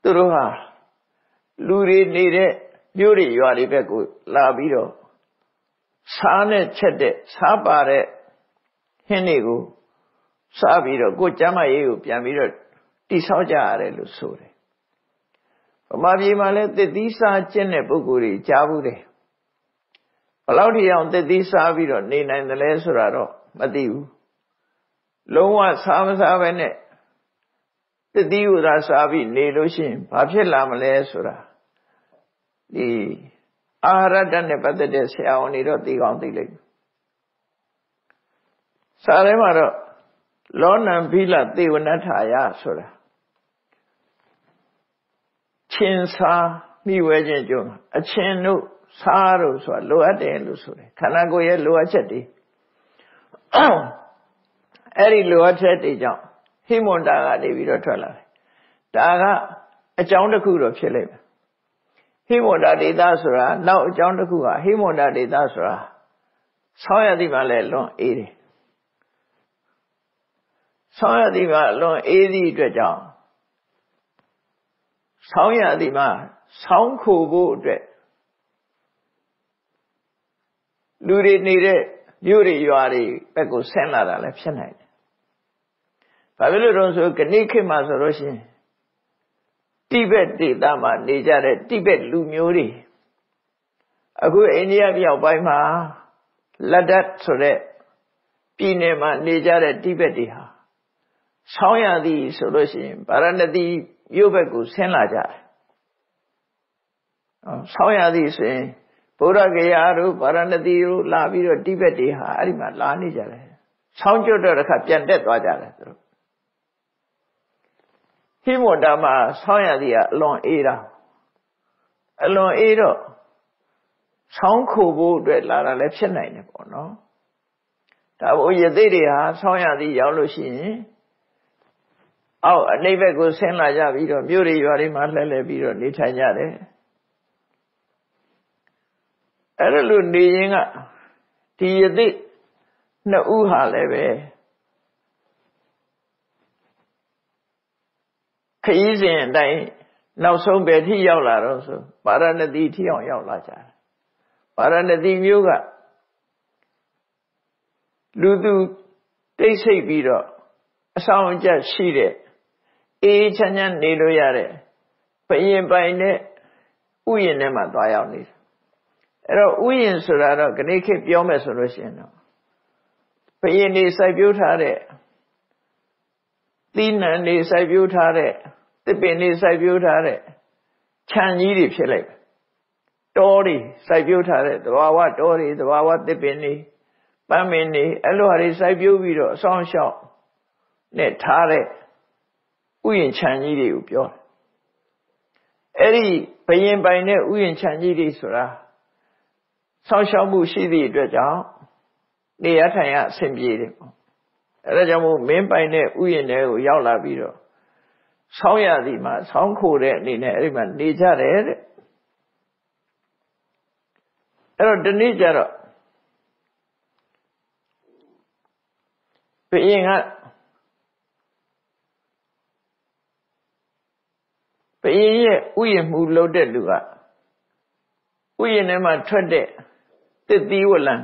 သူတို့ဟာလူတွေနေတဲ့မျိုးတွေရွာတွေဘက်ကိုလာပြီးတော့စားနဲ့ချက်တဲ့စားပါတဲ့ဟင်းတွေကိုစားပြီးတော့ကိုကျမ်းမရေးကိုပြန်ပြီးတော့တိဆောက်ကြရတယ်လို့ဆိုတယ်။ဗမာပြည်မှာလည်းသစ်သီးစားကျင့်တဲ့ပုဂ္ဂိုလ်တွေကြားဘူးတယ်။ဘယ်လောက်ထိအောင်သစ်သီးစားပြီးတော့နေနိုင်တယ်လဲဆိုတာတော့မသိဘူး။လုံးဝစားမစားပဲနဲ့သစ်သီးကိုသာစားပြီးနေလို့ရှိရင်ဘာဖြစ်လာမလဲဆိုတာဒီအာဟာရဓာတ်နဲ့ပတ်သက်တဲ့ဆရာဝန်တွေတော့သိကောင်းသိလိမ့်မယ်။စာထဲမှာတော့လောနံဘိလသေဝနထာယဆိုတာချင်းစားမိဝဲခြင်းကြောင့်အချင်းတို့စားတို့ဆိုတာလိုအပ်တယ်လို့ဆိုတယ်ခန္ဓာကိုယ်ရဲ့လိုအပ်ချက်တွေအဲ့ဒီလိုအပ်ချက်တွေကြောင့်ဟိမွန်တာကနေပြီးတော့ထွက်လာတယ်ဒါကအကြောင်းတစ်ခုတော့ဖြစ်လိမ့်မယ်ဟိမွန်တာဒေသဆိုတာနောက်အကြောင်းတစ်ခုကဟိမွန်တာဒေသဆိုတာဆောင်းရသည့်မှာလဲလွန်အေးတယ် ဆောင်ရသည်မှာလွန်အေးသည့်အတွက်ကြောင့်ဆောင်ရသည်မှာဆောင်းခိုဖို့အတွက်လူတွေနေတဲ့မြို့တွေရွာတွေဘက်ကိုဆင်းလာတာလည်းဖြစ်နိုင်တယ်။ဘာဖြစ်လို့လဲဆိုကနေ့ခေတ်မှာဆိုလို့ရှိရင်တိဘက်ဒေသမှာနေကြတဲ့တိဘက်လူမျိုးတွေအခုအိန္ဒိယမြောက်ပိုင်းမှာလဒတ်ဆိုတဲ့ပြည်နယ်မှာနေကြတဲ့တိဘက်တွေဟာဆောင်းရသည်ဆိုလို့ရှိရင်ဗာရာဏသီမြို့ဘက်ကိုဆင်းလာကြတယ်။ဆောင်းရသည်ဆိုရင်ဗုဒ္ဓဂယာတို့ဗာရာဏသီတို့လာပြီးတော့တိဘက်တွေဟာအဲ့ဒီမှာလာနေကြတယ်။ဆောင်းကျွတ်တော့တစ်ခါပြန်တက်သွားကြတယ်သူတို့။ဟိမဝန္တာမှာဆောင်းရသည်ကအလွန်အေးတာ။အလွန်အေးတော့ဆောင်းခိုဖို့အတွက်လာတာလည်းဖြစ်နိုင်တယ်ပေါ့နော်။ဒါဘုရသေးတွေဟာဆောင်းရသည်ရောက်လို့ရှိရင်အောက်အနေဘက်ကိုဆင်းလာကြပြီးတော့မြို့တွေရွာတွေမှာလှည့်လည်ပြီးတော့နေထိုင်ကြတယ်။အဲ့ဒါလို့နေရင်ကဒီယသိနှစ်ဦးဟာလည်းပဲခရီးစဉ်အတိုင်းနောက်ဆုံးပဲထိရောက်လာတော့ဆိုဗာရာဏသီထိအောင်ရောက်လာကြတယ်။ဗာရာဏသီမြို့ကလူသူတိတ်ဆိတ်ပြီးတော့အဆောင်အကျရှိတဲ့အေးချမ်းချမ်းနေလို့ရတဲ့ဘရင်ပိုင်တဲ့ဥယျာဉ်ထဲမှာသွားရောက်နေတယ်အဲ့တော့ဥယျာဉ်ဆိုတာတော့ခဏခေတ်ပြောမယ်ဆိုလို့ရှိရင်တော့ဘယင်းတွေစိုက်ပျိုးထားတဲ့သီးနှံတွေစိုက်ပျိုးထားတဲ့သစ်ပင်တွေစိုက်ပျိုးထားတဲ့ခြံကြီးတွေဖြစ်လိုက်တောတွေစိုက်ပျိုးထားတဲ့သဘာဝတောတွေသဘာဝသစ်ပင်တွေပန်းမင်တွေအဲ့လိုဟာတွေစိုက်ပျိုးပြီးတော့အဆောင်ရှောက်နဲ့ထားတဲ့ဥယျာဉ်ခြံကြီးတွေကိုပြောတယ်အဲ့ဒီဘယင်းပိုင်တဲ့ဥယျာဉ်ခြံကြီးတွေဆိုတာဆောင်ရှောက်မှုရှိသည့်အတွက်ကြောင့်နေရထိုင်ရအဆင်ပြေတယ်ပေါ့အဲဒါကြောင့်မို့မင်းပိုင်တဲ့ဥယျာဉ်ထဲကိုရောက်လာပြီးတော့ဆောင်းရသည်မှာဆောင်းခိုတဲ့အနေနဲ့အဲ့ဒီမှာနေကြတယ်တဲ့အဲ့တော့ဒီနေ့ကျတော့ဘုရင်ကဘုရင်ရဲ့ဥယျာဉ်မှုလုပ်တဲ့လူကဥယျာဉ်ထဲမှာထွက်တဲ့တစ်သီးဝလံ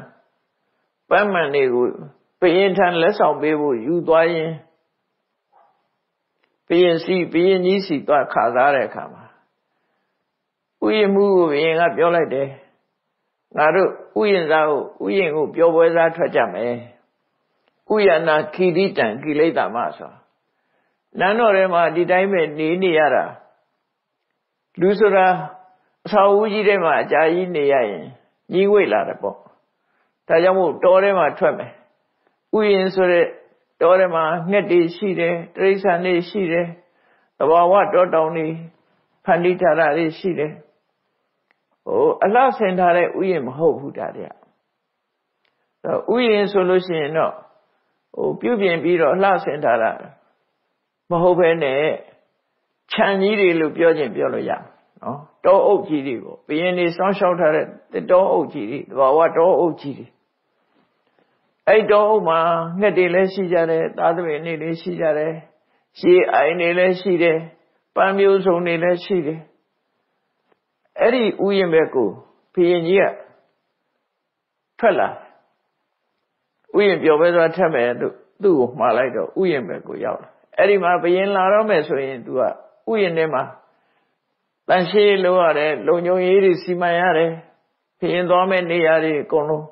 ပန်းမန်တွေကိုဘုရင်ထံလက်ဆောင်ပေးဖို့ယူသွားရင်ဘုရင်စီဘုရင်ကြီးစီသွားခါစားတဲ့အခါမှာဥယျာဉ်မှုကိုဘုရင်ကပြောလိုက်တယ်ငါတို့ဥယျာဉ်သားကိုဥယျာဉ်ကိုပျော်ပွဲစားထွက်ကြမယ်ဥယျာဏခီတိတံကိလေသာမဆိုနန်းတော်ထဲမှာဒီတိုင်းပဲနေနေရတာလူဆိုတာအဆောက်အဦကြီးထဲမှာအကြာကြီးနေရရင်ကြီးဝိတ်လာတယ်ပေါ့ဒါကြောင့်မို့တောထဲမှာထွက်မယ်ဥယျာဉ်ဆိုတဲ့တောထဲမှာငှက်တွေရှိတယ်တိရစ္ဆာန်တွေရှိတယ်သဘာဝတောတောင်တွေဖန်တီးထားတာတွေရှိတယ်ဟိုအလှဆင်ထားတဲ့ဥယျာဉ်မဟုတ်ဘူးဒါတွေကဥယျာဉ်ဆိုလို့ရှိရင်တော့ဟိုပြုပြင်ပြီးတော့အလှဆင်ထားတာမဟုတ်ဘဲနဲ့ခြံကြီးတွေလို့ပြောခြင်းပြောလို့ရနော်တောအုပ်ကြီးတွေပေါ့ဘရင်တွေစောင်းလျှောက်ထားတဲ့တောအုပ်ကြီးတွေသဘာဝတောအုပ်ကြီးတွေအဲ့တောအုပ်မှာငှက်တွေလည်းရှိကြတယ်သားသမီးတွေလည်းရှိကြတယ်ရှေးအိုင်တွေလည်းရှိတယ်ပန်းမျိုးစုံတွေလည်းရှိတယ်အဲ့ဒီဥယျာဉ်ဘက်ကိုဘရင်ကြီးကထွက်လာဥယျာဉ်ပျော်ပဲသွားထက်မယ်လို့သူ့ကိုမှားလိုက်တော့ဥယျာဉ်ဘက်ကိုရောက်လာအဲ့ဒီမှာဘရင်လာတော့မယ်ဆိုရင်သူကဥယျာဉ်ထဲမှာတန်ရှင်းလို့ရတယ်လုံခြုံရေးတွေစီမံရတယ်ဘုရင်သွားမဲ့နေရာတွေအကုန်လုံး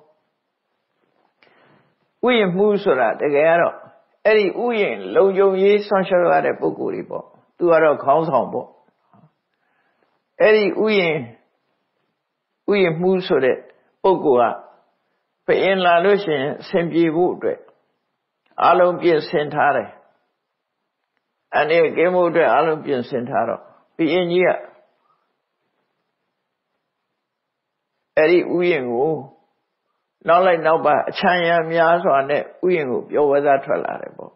ဥယျာဉ်မှုဆိုတာတကယ်ကတော့အဲ့ဒီဥယျာဉ်လုံခြုံရေးဆွမ်းရှောက်ရတဲ့ပုဂ္ဂိုလ်တွေပေါ့သူကတော့ခေါင်းဆောင်ပေါ့အဲ့ဒီဥယျာဉ်ဥယျာဉ်မှုဆိုတဲ့ပုဂ္ဂိုလ်ကဘုရင်လာလို့ရှိရင်အဆင်ပြေဖို့အတွက်အလုံးပြင်ဆင်ထားတယ်အနေကင်းမှုအတွက်အလုံးပြင်ဆင်ထားတော့ဘုရင်ကြီးကအဲ့ဒီဥယျာဉ်ကိုနောက်လိုက်နောက်ပါအချမ်းရံများစွာနဲ့ဥယျာဉ်ကိုပျော်ဝဲစားထွက်လာတယ်ပေါ့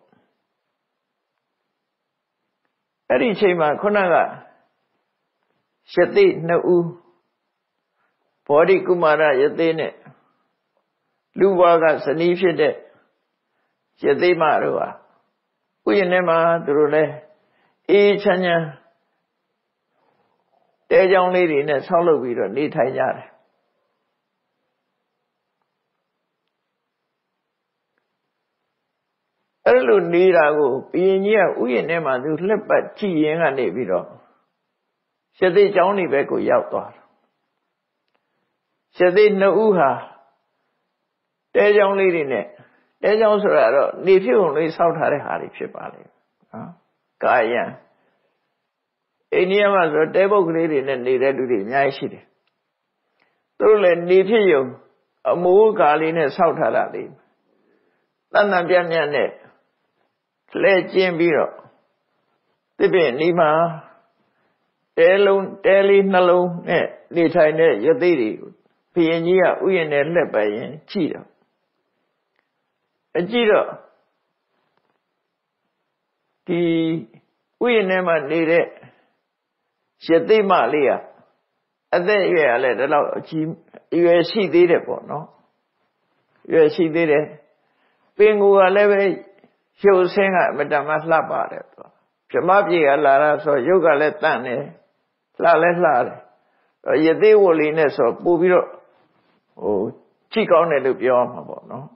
အဲ့ဒီအချိန်မှာခုနကယသိနှစ်ဦးဘောဓိကုမာရယသိနဲ့လူဘွားကဇနီးဖြစ်တဲ့ယသိမတို့ဟာ ကိုယ့်ရင်ထဲမှာသူတို့လည်းအေးချမ်းချမ်းတဲကြောင်လေးတွေနဲ့ဆောက်လုပ်ပြီးတော့နေထိုင်ကြတယ်အဲ့လိုနေတာကိုဘုရင်ကြီးကဥယျာဉ်ထဲမှာသူလှက်ပတ်ကြည့်ရင်းကနေပြီးတော့ရှသေကျောင်းနေဘက်ကိုရောက်သွားတယ်ရှသေနှစ်ဦးဟာတဲကျောင်းလေးတွေနဲ့တဲကျောင်းဆိုတာတော့နေဖြစ်ုံလေးဆောက်ထားတဲ့ဟာတွေဖြစ်ပါလေနော်ကာယံအိန္ဒိယမှာဆိုတဲပုတ်ကလေးတွေနဲ့နေတဲ့လူတွေအများကြီးရှိတယ်သူတို့လည်းနေဖြစ်ုံအမိုးကာလေးနဲ့ဆောက်ထားတာလေတဏ္ဍပြတ်မြတ်နဲ့လှည့်ကျင်းပြီးတော့သစ်ပင်ဒီမှာတဲလုံးတဲလေးနှလုံးနဲ့နေထိုင်တဲ့ရသေးတွေကိုဘုရင်ကြီးကဥယျာဉ်ထဲလှည့်ပတ်ရင်ကြည့်တော့အကြည့်တော့ဒီဥယျာဉ်ထဲမှာနေတဲ့ရသေးမလေးကအသက်အရွယ်ကလည်းဒီလောက်အကြီးအရွယ်ရှိသေးတယ်ပေါ့နော်အရွယ်ရှိသေးတယ်ပင်ကိုယ်ကလည်းပဲရုပ်ဆင်းကအမတန်မှလှပတယ်သူပြမပြေကလာတာဆိုရုပ်ကလည်းတန့်တယ်လှလည်းလှတယ်ရသေးဝလီနဲ့ဆိုပို့ပြီးတော့ဟိုကြည့်ကောင်းတယ်လို့ပြောမှာပေါ့နော်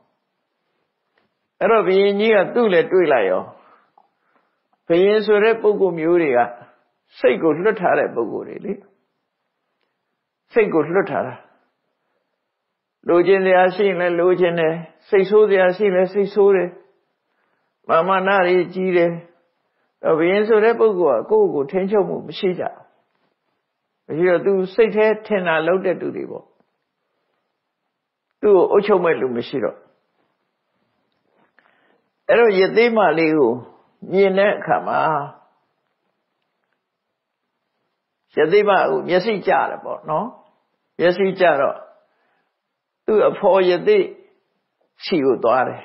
အဲ့တော့ဘုရင်ကြီးကသူ့လည်းတွေးလိုက်ရောဘုရင်ဆိုတဲ့ပုဂ္ဂိုလ်မျိုးတွေကစိတ်ကိုလွတ်ထားတဲ့ပုဂ္ဂိုလ်တွေလေစိတ်ကိုလွတ်ထားတာလိုချင်တရားရှိရင်လည်းလိုချင်တယ်စိတ်ဆိုးတရားရှိရင်လည်းစိတ်ဆိုးတယ်မာမနာတွေကြီးတယ်တော့ဘယင်းဆိုတဲ့ပုဂ္ဂိုလ်ကကိုယ့်ကိုယ်ကိုထိန်းချုပ်မှုမရှိကြမရှိတော့သူစိတ်แท้ထင်တာလောက်တဲ့သူတွေပေါ့သူ့ကိုအုပ်ချုပ်မဲ့လူမရှိတော့အဲ့တော့ယသိမလေးကိုမြင်တဲ့အခါမှာယသိမကိုမျက်စိကျတယ်ပေါ့နော်မျက်စိကျတော့သူ့အဖော်ရသေးရှိကိုသွားတယ်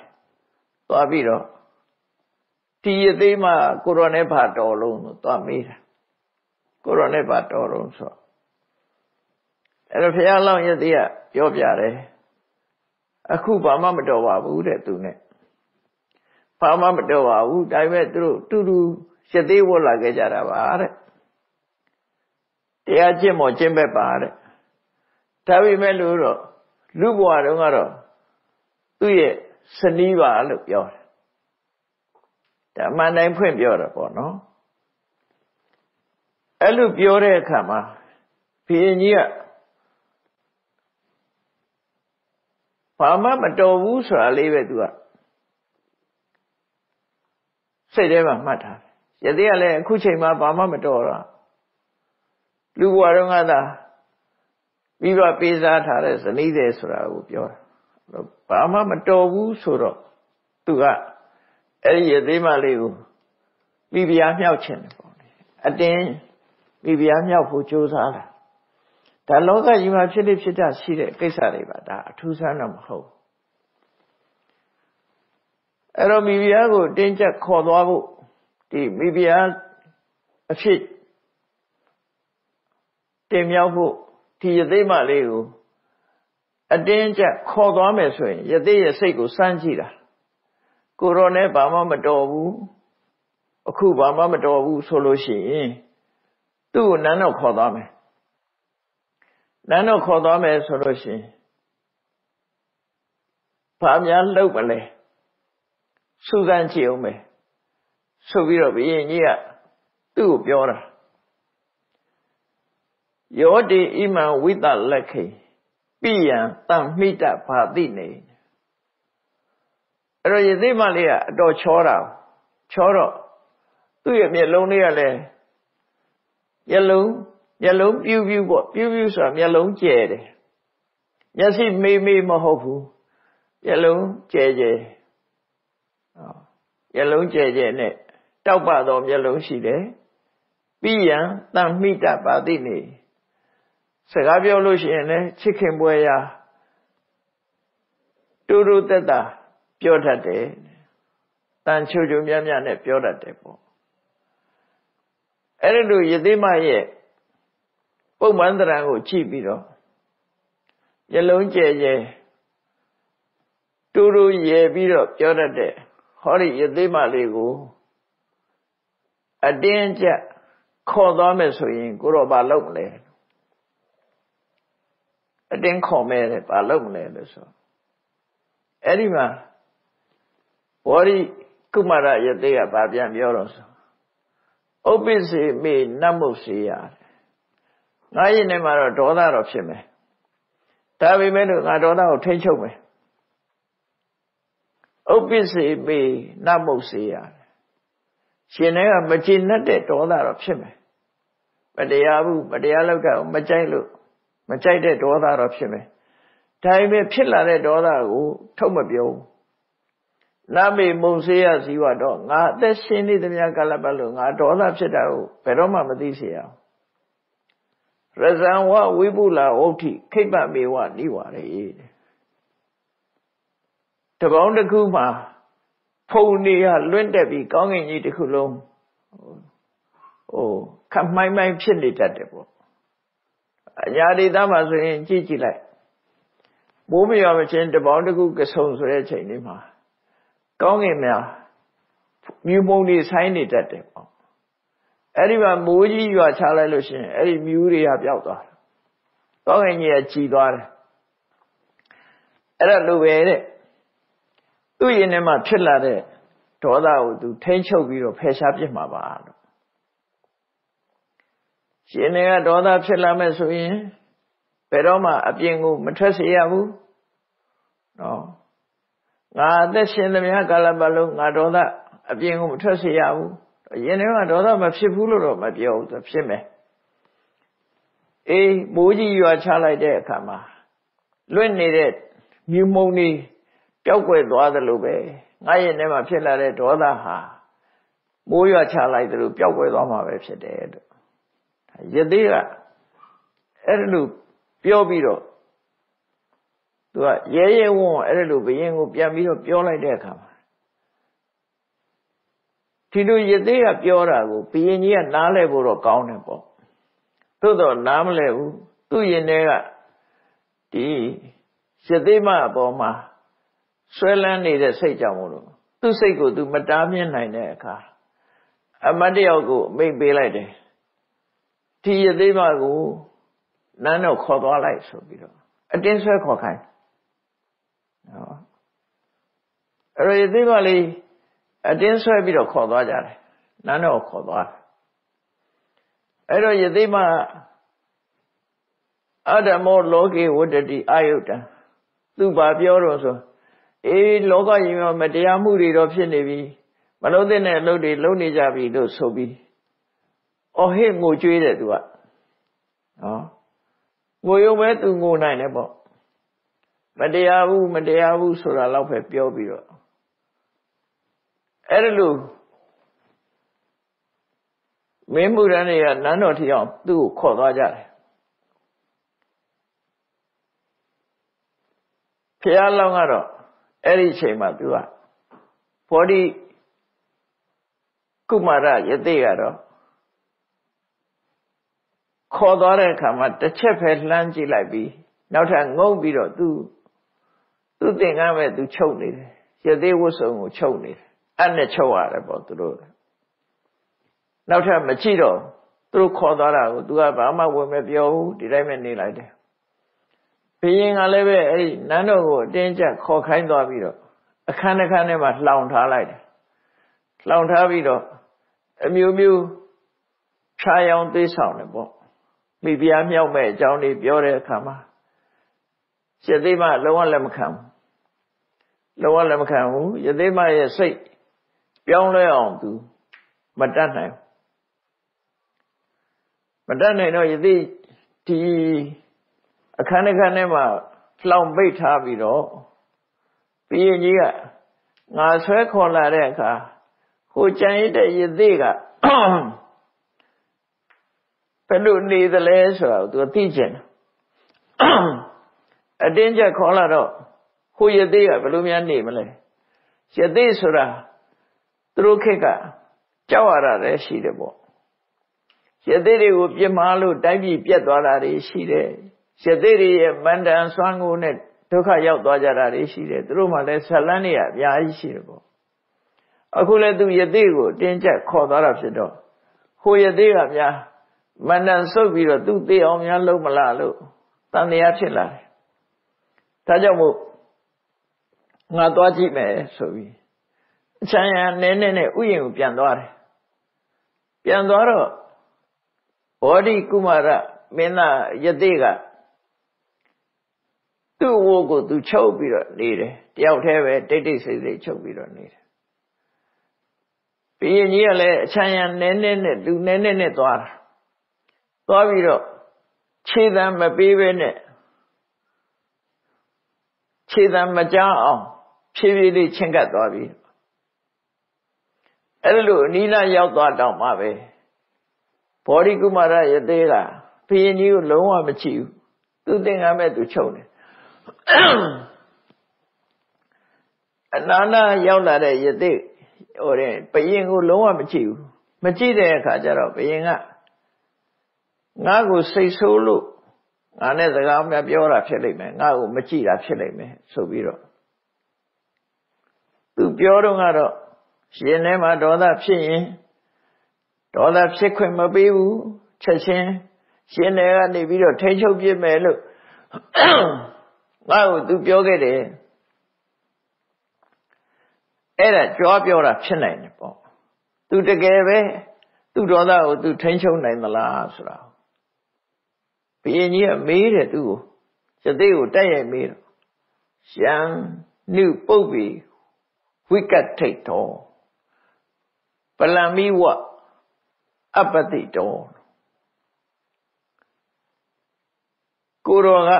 ။သွားပြီးတော့ဒီရသေးမှကိုရောနဲ့ဘာတော်လုံးလို့သွားမေးတာ။ကိုရောနဲ့ဘာတော်လုံးဆိုအဲ့တော့ဘုရားလောင်းရသေးကပြောပြတယ်။အခုဘာမှမတော်ပါဘူးတဲ့သူနဲ့။ဘာမှမတော်ပါဘူးဒါပေမဲ့သူတို့တူတူရသေးဝတ်လာခဲ့ကြတာပါတဲ့။တရားကျင့်မော်ကျင့်ပဲပါတဲ့။ဒါပေမဲ့လို့တော့လူဘွားတုန်းကတော့သူ့ရဲ့စနီးပါလို့ပြောတယ်။ဒါမှန်တိုင်းဖွင့်ပြောတာပေါ့နော်။အဲ့လိုပြောတဲ့အခါမှာဘုရင်ကြီးကဘာမှမတော်ဘူးဆိုတာလေးပဲသူကစိတ်ထဲမှာမှတ်ထားတယ်။ယသေးကလည်းအခုချိန်မှာဘာမှမတော်တော့လူဘွားတုန်းကသာမိဘပေးစားထားတဲ့ဇနီးတယ်ဆိုတာကိုပြောတာဘာမှမတော်ဘူးဆိုတော့သူကအဲ့ဒီရသေးမလေးကိုမိဖုရားမြောက်ခြင်းတယ်ပေါ့လေအတင်းမိဖုရားမြောက်ဖို့ကြိုးစားတာဒါလောကကြီးမှာဖြစ်နေဖြစ်တာရှိတဲ့ကိစ္စတွေပါဒါအထူးဆန်းတော့မဟုတ်အဲ့တော့မိဖုရားကိုတင်းကျပ်ခေါ်သွားဖို့ဒီမိဖုရားအဖြစ်တင်မြောက်ဖို့ဒီရသေးမလေးကိုအတင်းကျပ်ခေါ်သွားမယ်ဆိုရင်ရသေးရဲ့စိတ်ကိုစမ်းကြည့်တာကိုရောနဲ့ဘာမှမတော်ဘူးအခုဘာမှမတော်ဘူးဆိုလို့ရှိရင်သူ့ကိုနန်းတော်ခေါ်သွားမယ်နန်းတော်ခေါ်သွားမယ်ဆိုလို့ရှိရင်ဘာများလှုပ်မလဲစူးစမ်းကြည့်အောင်မယ်ဆိုပြီးတော့ဘုရင်ကြီးကသူ့ကိုပြောတာယောတိဣမံဝိတလက်ခိပိယံတံမိတဘာတိနေအဲ့တော့ယသိမလေးကအတော်ချောတာချောတော့သူ့ရဲ့မျက်လုံးလေးကလည်းမျက်လုံးမျက်လုံးပြူးပြူးပေါ့ပြူးပြူးဆိုတာမျက်လုံးကျဲတယ်မျက်စိမေးမေးမဟုတ်ဘူးမျက်လုံးကျဲကျဲမျက်လုံးကျဲကျဲနဲ့တောက်ပသောမျက်လုံးရှိတယ်ပိယံတံမိတဘာတိနေစကားပြောလို့ရှိရင်လည်းချစ်ခင်ပွဲရာတူတူတက်တာပြောတတ်တယ်တန်ချိုချိုမြတ်မြတ်နဲ့ပြောတတ်တယ်ပေါ့အဲ့ဒီလိုယသိမရဲ့ပုံမှန်တရားကိုကြည့်ပြီးတော့မျက်လုံးကျဲကျဲတူတူရယ်ပြီးတော့ပြောတတ်တဲ့ဟောဒီယသိမလေးကို အတင်းကျပ်ခေါ်သွားမယ်ဆိုရင်ကိုတော့ဘာလုပ်မလဲအတင်းခေါ်မယ်တဲ့ဘာလုပ်မလဲလို့ဆိုအဲ့ဒီမှာဘောရိကုမာရယသေကဘာပြန်ပြောတော့ဆိုဥပ္ပစ္စေမေနတ်မုတ်စေရငါရင်ထဲမှာတော့ဒေါသတော့ဖြစ်မယ်ဒါပေမဲ့လို့ငါဒေါသကိုထိန်းချုပ်မယ်ဥပ္ပစ္စေမေနတ်မုတ်စေရရှင်ထဲကမကျေနပ်တဲ့ဒေါသတော့ဖြစ်မယ်မတရားဘူးမတရားလုပ်တာမကြိုက်လို့မကြိုက်တဲ့ဒေါသတော့ဖြစ်မယ်ဒါပေမဲ့ဖြစ်လာတဲ့ဒေါသကိုထုတ်မပြောဘူးနမေမုံစေရဇီဝတော့ငါအသက်ရှင်နေသမျှကာလပတ်လို့ငါဒေါသဖြစ်တာကိုဘယ်တော့မှမသိเสียရအောင်ရဇံဝဝိပုလာဝဋ္ဌိခိပ္ပမေဝနိဝါရေတပေါင်းတစ်ခုမှာဖုန်နေရလွင့်တက်ပြီးကောင်းကင်ကြီးတစ်ခုလုံးဟိုခမိုင်းမိုင်းဖြစ်နေတတ်တယ်ပေါ့အညာဒေသမှာဆိုရင်ကြည့်ကြည့်လိုက်မိုးမရွာမချင်းတပေါင်းတစ်ခုကဆုံဆိုတဲ့အချိန်လေးမှာကောင်းကင်မှာမြူးမုံတွေဆိုင်းနေတတ်တယ်ပေါ့အဲ့ဒီမှာမိုးကြီးရွာချလိုက်လို့ရှိရင်အဲ့ဒီမြူးတွေကပျောက်သွားတယ်ကောင်းကင်ကြီးကချီသွားတယ်အဲ့ဒါလိုပဲတဲ့သူ့ရင်ထဲမှာဖြစ်လာတဲ့ဒေါသကိုသူထိန်းချုပ်ပြီးတော့ဖယ်ရှားပြစ်မှာပါလို့ရှင်နေကဒေါသဖြစ်လာမဲ့ဆိုရင်ဘယ်တော့မှအပြင်ကိုမထွက်စေရဘူးနော်ငါအသက်ရှင်သမျှကာလပတ်လုံးငါဒေါသအပြင်ကိုမထွက်စေရဘူးရင်ထဲမှာဒေါသမဖြစ်ဘူးလို့တော့မပြောဘူးသူဖြစ်မယ်အေးမိုးကြီးရွာချလိုက်တဲ့အခါမှာလွင့်နေတဲ့မြူးမုံတွေပျောက်ကွယ်သွားသလိုပဲငါရင်ထဲမှာဖြစ်လာတဲ့ဒေါသဟာမိုးရွာချလိုက်သလိုပျောက်ကွယ်သွားမှာပဲဖြစ်တယ်လို့ယသေကအဲ့လိုပြောပြီးတော့သူကရဲရဲဝံ့အဲ့လိုဘယင်ကိုပြန်ပြီးတော့ပြောလိုက်တဲ့အခါမှာဒီလိုယသေကပြောတာကိုဘယင်ကြီးကနားလဲဖို့တော့ကောင်းတယ်ပေါ့သို့တော့နားမလဲဘူးသူ့ရင်ထဲကဒီယသေမအပေါ်မှာဆွဲလန်းနေတဲ့စိတ်ကြောင့်မို့လို့သူ့စိတ်ကိုသူမတားမြင်နိုင်တဲ့အခါအမတ်တယောက်ကိုအမိန့်ပေးလိုက်တယ်ဒီယသေမကိုနန်းတော့ခေါ်သွားလိုက်ဆိုပြီးတော့အတင်းဆွဲခေါ်ခိုင်းနော်အဲ့ဒီယသေမလေးအတင်းဆွဲပြီးတော့ခေါ်သွားကြတယ်နန်းတော့ခေါ်သွားအဲ့တော့ယသေမအဓမ္မောလောကေဝတ္တတိအာယုတံသူဘာပြောတော့ဆိုအေးလောကကြီးမှာမတရားမှုတွေတော့ဖြစ်နေပြီမလုံးသင့်တဲ့အလုပ်တွေလုပ်နေကြပြီလို့ဆိုပြီးအော်ဟဲ့ငိုကြွေးတယ်သူကနော်ငိုရုံပဲသူငိုနိုင်တယ်ပေါ့မတရားဘူးမတရားဘူးဆိုတာတော့ပဲပြောပြီးတော့အဲ့လိုမင်းမူရန်တွေကနန်းတော်ထီအောင်သူ့ကိုခေါ်သွားကြတယ်ဖျားလောင်းကတော့အဲ့ဒီအချိန်မှာသူကဘောဓိကုမာရယသေကတော့ခေါ်သွားတဲ့အခါမှာတစ်ချက်ပဲလှမ်းကြည့်လိုက်ပြီးနောက်ထပ်ငုံပြီးတော့သူသူသင်္ကန်းပဲသူချုပ်နေတယ်ယသေဝတ်စုံကိုချုပ်နေတယ်အဲ့နဲ့ချုပ်ရတယ်ပေါ့သူတို့နောက်ထပ်မကြည့်တော့သူတို့ခေါ်သွားတာကိုသူကဘာမှဝင်မပြောဘူးဒီတိုင်းပဲနေလိုက်တယ်ဘုရင်ကလည်းပဲအဲ့ဒီနန်းတော်ကိုအတင်းကျပ်ခေါ်ခိုင်းသွားပြီးတော့အခန်းတစ်ခန်းထဲမှာလှောင်ထားလိုက်တယ်လှောင်ထားပြီးတော့အမျိုးမျိုးဖြာရောင်သေးဆောင်တယ်ပေါ့မိဖုရားမြောက်မဲ့အကြောင်းတွေပြောတဲ့အခါမှာယသေမလုံးဝလက်မခံဘူးလုံးဝလက်မခံဘူးယသေမရဲ့စိတ်ပြောင်းလဲအောင်သူမတတ်နိုင်မတတ်နိုင်တော့ယသေဒီအခန်းတစ်ခန်းထဲမှာလှောင်ပိတ်ထားပြီးတော့ဘုရင်ကြီးကငါဆွဲခေါ်လာတဲ့အခါဟိုကြံရစ်တဲ့ယသေကဘယ်လိုနေသလဲဆိုတာသူသိကျင်တယ်အတင်းကျပ်ခေါ်လာတော့ဟိုယသေကဘယ်လိုများနေမလဲယသေဆိုတာသူတို့ခေတ်ကကြောက်ရတာလည်းရှိတယ်ပေါ့ယသေတွေကိုပြစ်မှားလို့တိုက်ပြီးပြက်သွားတာတွေရှိတယ်ယသေတွေရဲ့မန္တန်စွမ်းကိုနဲ့ဒုက္ခရောက်သွားကြတာတွေရှိတယ်သူတို့မှလည်းဇလန်းတွေကအများကြီးရှိတယ်ပေါ့အခုလည်းသူယသေကိုအတင်းကျပ်ခေါ်သွားတာဖြစ်တော့ ကိုရသေးကများမန္တန်ဆုပ်ပြီးတော့သူသေးအောင်များလုံးမလားလို့တန်တရားဖြစ်လာတယ်။ဒါကြောင့်မို့ငါသွားကြည့်မယ်ဆိုပြီးအချမ်းရနဲနဲနဲ့ဥယျာဉ်ကိုပြန်သွားတယ်။ပြန်သွားတော့ဘောဓိကုမာရမင်းသားရသေးကသူ့ဝိုးကိုသူချုပ်ပြီးတော့နေတယ်။တယောက်တည်းပဲတိတ်တိတ်ဆိတ်ဆိတ်ချုပ်ပြီးတော့နေတယ်။ဘီရင်ကြီးကလည်းအချမ်းရနဲနဲနဲ့သူနဲနဲနဲ့သွားတာ။သွားပြီးတော့ခြေသံမပေးဘဲနဲ့ခြေသံမကြောက်အောင်ဖြည်းဖြည်းလေးချဉ်ကပ်သွားပြီ။အဲ့လိုအနီးနားရောက်သွားတော့မှပဲဘောဓိကုမာရရသေးကဘီရင်ကြီးကိုလုံးဝမချစ်ဘူး။သူ့တင်ငါမဲ့သူချုပ်တယ်အနာနာရောက်လာတဲ့ယသိဟိုတဲ့ဘယင်ကိုလုံးဝမကြည့်ဘူးမကြည့်တဲ့အခါကျတော့ဘယင်ကငါ့ကိုစိတ်ဆိုးလို့ငါနဲ့စကားမပြောတာဖြစ်လိမ့်မယ်ငါ့ကိုမကြည့်တာဖြစ်လိမ့်မယ်ဆိုပြီးတော့သူပြောတော့ကတော့ရှင်ထဲမှာဒေါသဖြစ်ရင်ဒေါသဖြစ်ခွင့်မပေးဘူးချက်ချင်းရှင်ထဲကနေပြီးတော့ထိန်းချုပ်ပြစ်မယ်လို့ငါ့ကိုသူပြောခဲ့တယ်အဲ့ဒါကြွားပြောတာဖြစ်နိုင်တယ်ပေါ့သူတကယ်ပဲသူ့ဒေါသကိုသူထိန်းချုပ်နိုင်သလားဆိုတာဘုရင်ကြီးကမေးတယ်သူ့ကိုရသေးကိုတိုက်ရိုက်မေးတော့ရှမ်းနုပုပ်ပြီးဝိကတ်ထိတ်တော်ပလံမီဝအပတိတော်ကိုရောက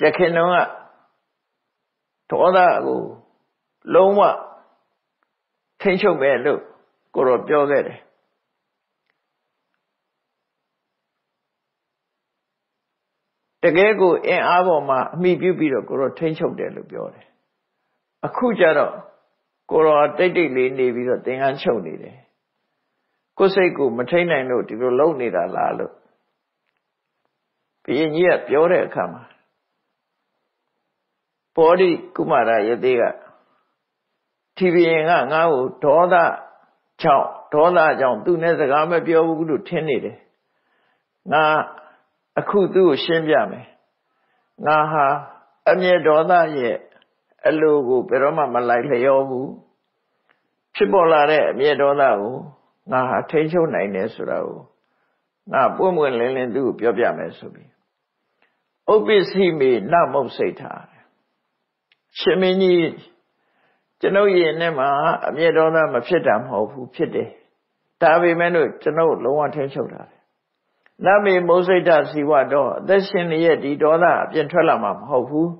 ရခင်တော်ကဒေါသကိုလုံးဝထိန်းချုပ်မယ်လို့ကိုရောပြောခဲ့တယ်တကယ်ကိုအင်အားပေါ်မှာအမိပြုပြီးတော့ကိုရောထိန်းချုပ်တယ်လို့ပြောတယ်အခုကျတော့ကိုရောတိတ်တိတ်လေးနေပြီးတော့သင်္ကန်းချုပ်နေတယ်ကိုယ်စိတ်ကိုမထိန်းနိုင်လို့ဒီလိုလုံနေတာလားလို့ဘုရင်ကြီးကပြောတဲ့အခါမှာဘောဓိကုမာရယသေကထီဘီရင်ကငါ့ကိုဒေါသကြောင့်ဒေါသကြောင့်သူနဲ့စကားမပြောဘူးလို့ထင်နေတယ်ငါအခုသူ့ကိုရှင်းပြမယ်ငါဟာအမြဲဒေါသရဲ့အလိုကိုဘယ်တော့မှမလိုက်လျောဘူးဖြစ်ပေါ်လာတဲ့အမြဲဒေါသကိုငါဟာထိန်းချုပ်နိုင်တယ်ဆိုတာကိုငါပွင့်ပွင့်လင်းလင်းသူ့ကိုပြောပြမယ်ဆိုပြီးဥပ္ပစ္စည်းမေနမုတ်စိတ်ထားရှင်မင်းကြီးကျွန်ုပ်ရင်ထဲမှာအမြဲတမ်းမဖြစ်တာမဟုတ်ဘူးဖြစ်တယ်ဒါပေမဲ့လို့ကျွန်ုပ်လုံးဝထိန်းချုပ်တာလေနမေမုစိတ္တစီဝတော့အသက်ရှင်နေရဲ့ဒီဒေါသအပြင်ထွက်လာမှာမဟုတ်ဘူး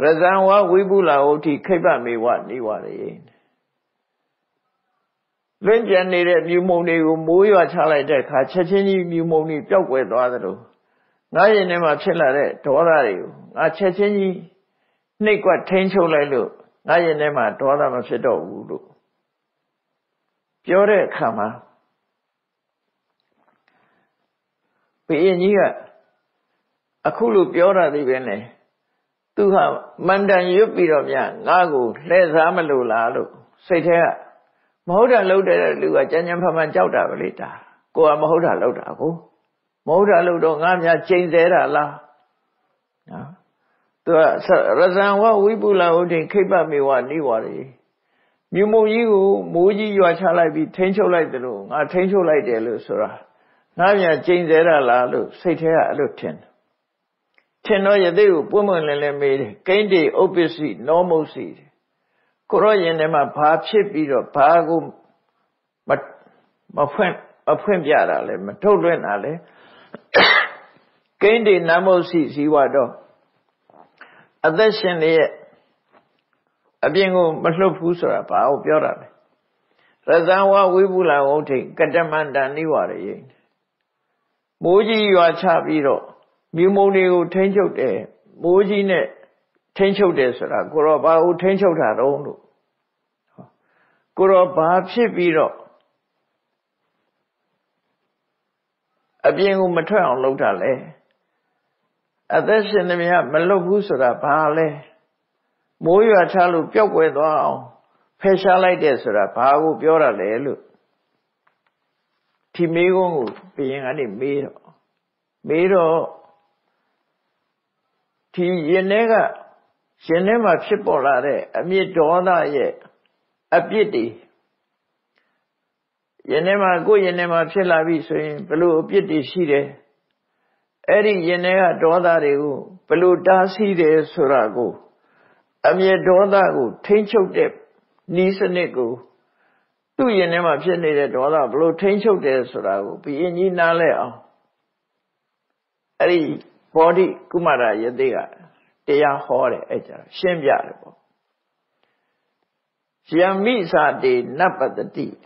ရဇံဝဝိပုလဝုဋ္ဌိခိဗ္ဗမေဝနိဝရေလင်းကျန်နေတဲ့မြူမုံတွေကိုမိုးရွာချလိုက်တဲ့အခါချက်ချင်းကြီးမြူမုံတွေပျောက်ကွယ်သွားသလိုငါရင်ထဲမှာဖြစ်လာတဲ့ဒေါသတွေကိုငါချက်ချင်းကြီးနှိပ်ကွက်ထိန်းချုပ်လိုက်လို့ငါရင်ထဲမှာဒေါသမဖြစ်တော့ဘူးလို့ပြောတဲ့အခါမှာဘုရင်ကြီးကအခုလို့ပြောတာဒီပဲနဲ့သူဟာမန္တန်ရွတ်ပြီးတော့များငါကိုလှည့်စားမလို့လားလို့စိတ်ထဲကမဟုတ်တာလုပ်တဲ့လူကကြမ်းကြမ်းဖန်ဖန်ကြောက်တာပဲလေတာကိုကမဟုတ်တာလုပ်တာကိုမဟုတ်တာလုပ်တော့ငါများချိန်ဆတာလားနော်သူကရဇံဝဝိပုလဝုဋ္ဌိခိဗ္ဗမေဝနိဝရေမြုံမုံကြီးကိုမိုးကြီးရွာချလိုက်ပြီးထိန်းချုပ်လိုက်တယ်လို့ငါထိန်းချုပ်လိုက်တယ်လို့ဆိုတာငါပြန်ကျိန်သေးတာလားလို့စိတ်ထဲကအဲ့လိုထင်တယ်ထင်တော့ယသိကိုပွင့်ပွင့်လင်းလင်းမေးတယ်ကိန်းတေဥပ္ပစ္စည်းနောမုတ်စီကိုရောရင်ထဲမှာဘာဖြစ်ပြီးတော့ဘာကိုမမဖွင့်မဖွင့်ပြတာလဲမထုတ်လွှင့်တာလဲကိန်းတေနာမုတ်စီဇီဝတော့အသက်ရှင်နေရဲ့အပြင်ကိုမလှုပ်ဘူးဆိုတာဘာကိုပြောတာလဲရဇံဝဝိပုလဝုဋ္ဌိကတမန္တနိဝရေမိုးကြီးရွာချပြီးတော့မြုံမုံတွေကိုထိန်းချုပ်တယ်မိုးကြီးနဲ့ထိန်းချုပ်တယ်ဆိုတာကိုရောဘာကိုထိန်းချုပ်တာတော့လို့ကိုရောဘာဖြစ်ပြီးတော့အပြင်ကိုမထွက်အောင်လုပ်တာလဲအသက်ရှင်နေမြမလွတ်ဘူးဆိုတာဘာလဲမိုးရွာချလို့ပျောက်ကွယ်သွားအောင်ဖယ်ရှားလိုက်တယ်ဆိုတာဘာကိုပြောတာလဲလို့提美工别人安尼美咯，美咯，提原来个现在嘛吃饱了嘞，阿咪长大也阿别的，原来嘛过原来嘛吃拉比水，不如别的死嘞，哎哩原来个长大嘞个，不如打死嘞说啦个，阿咪长大个天朝的，你是那个。 都原来嘛，偏内的多啦，不如天朝的出来个，比印尼拿来啊。哎，保的古马达也对个，这样好嘞，哎家先别了不。像米沙的那不得地，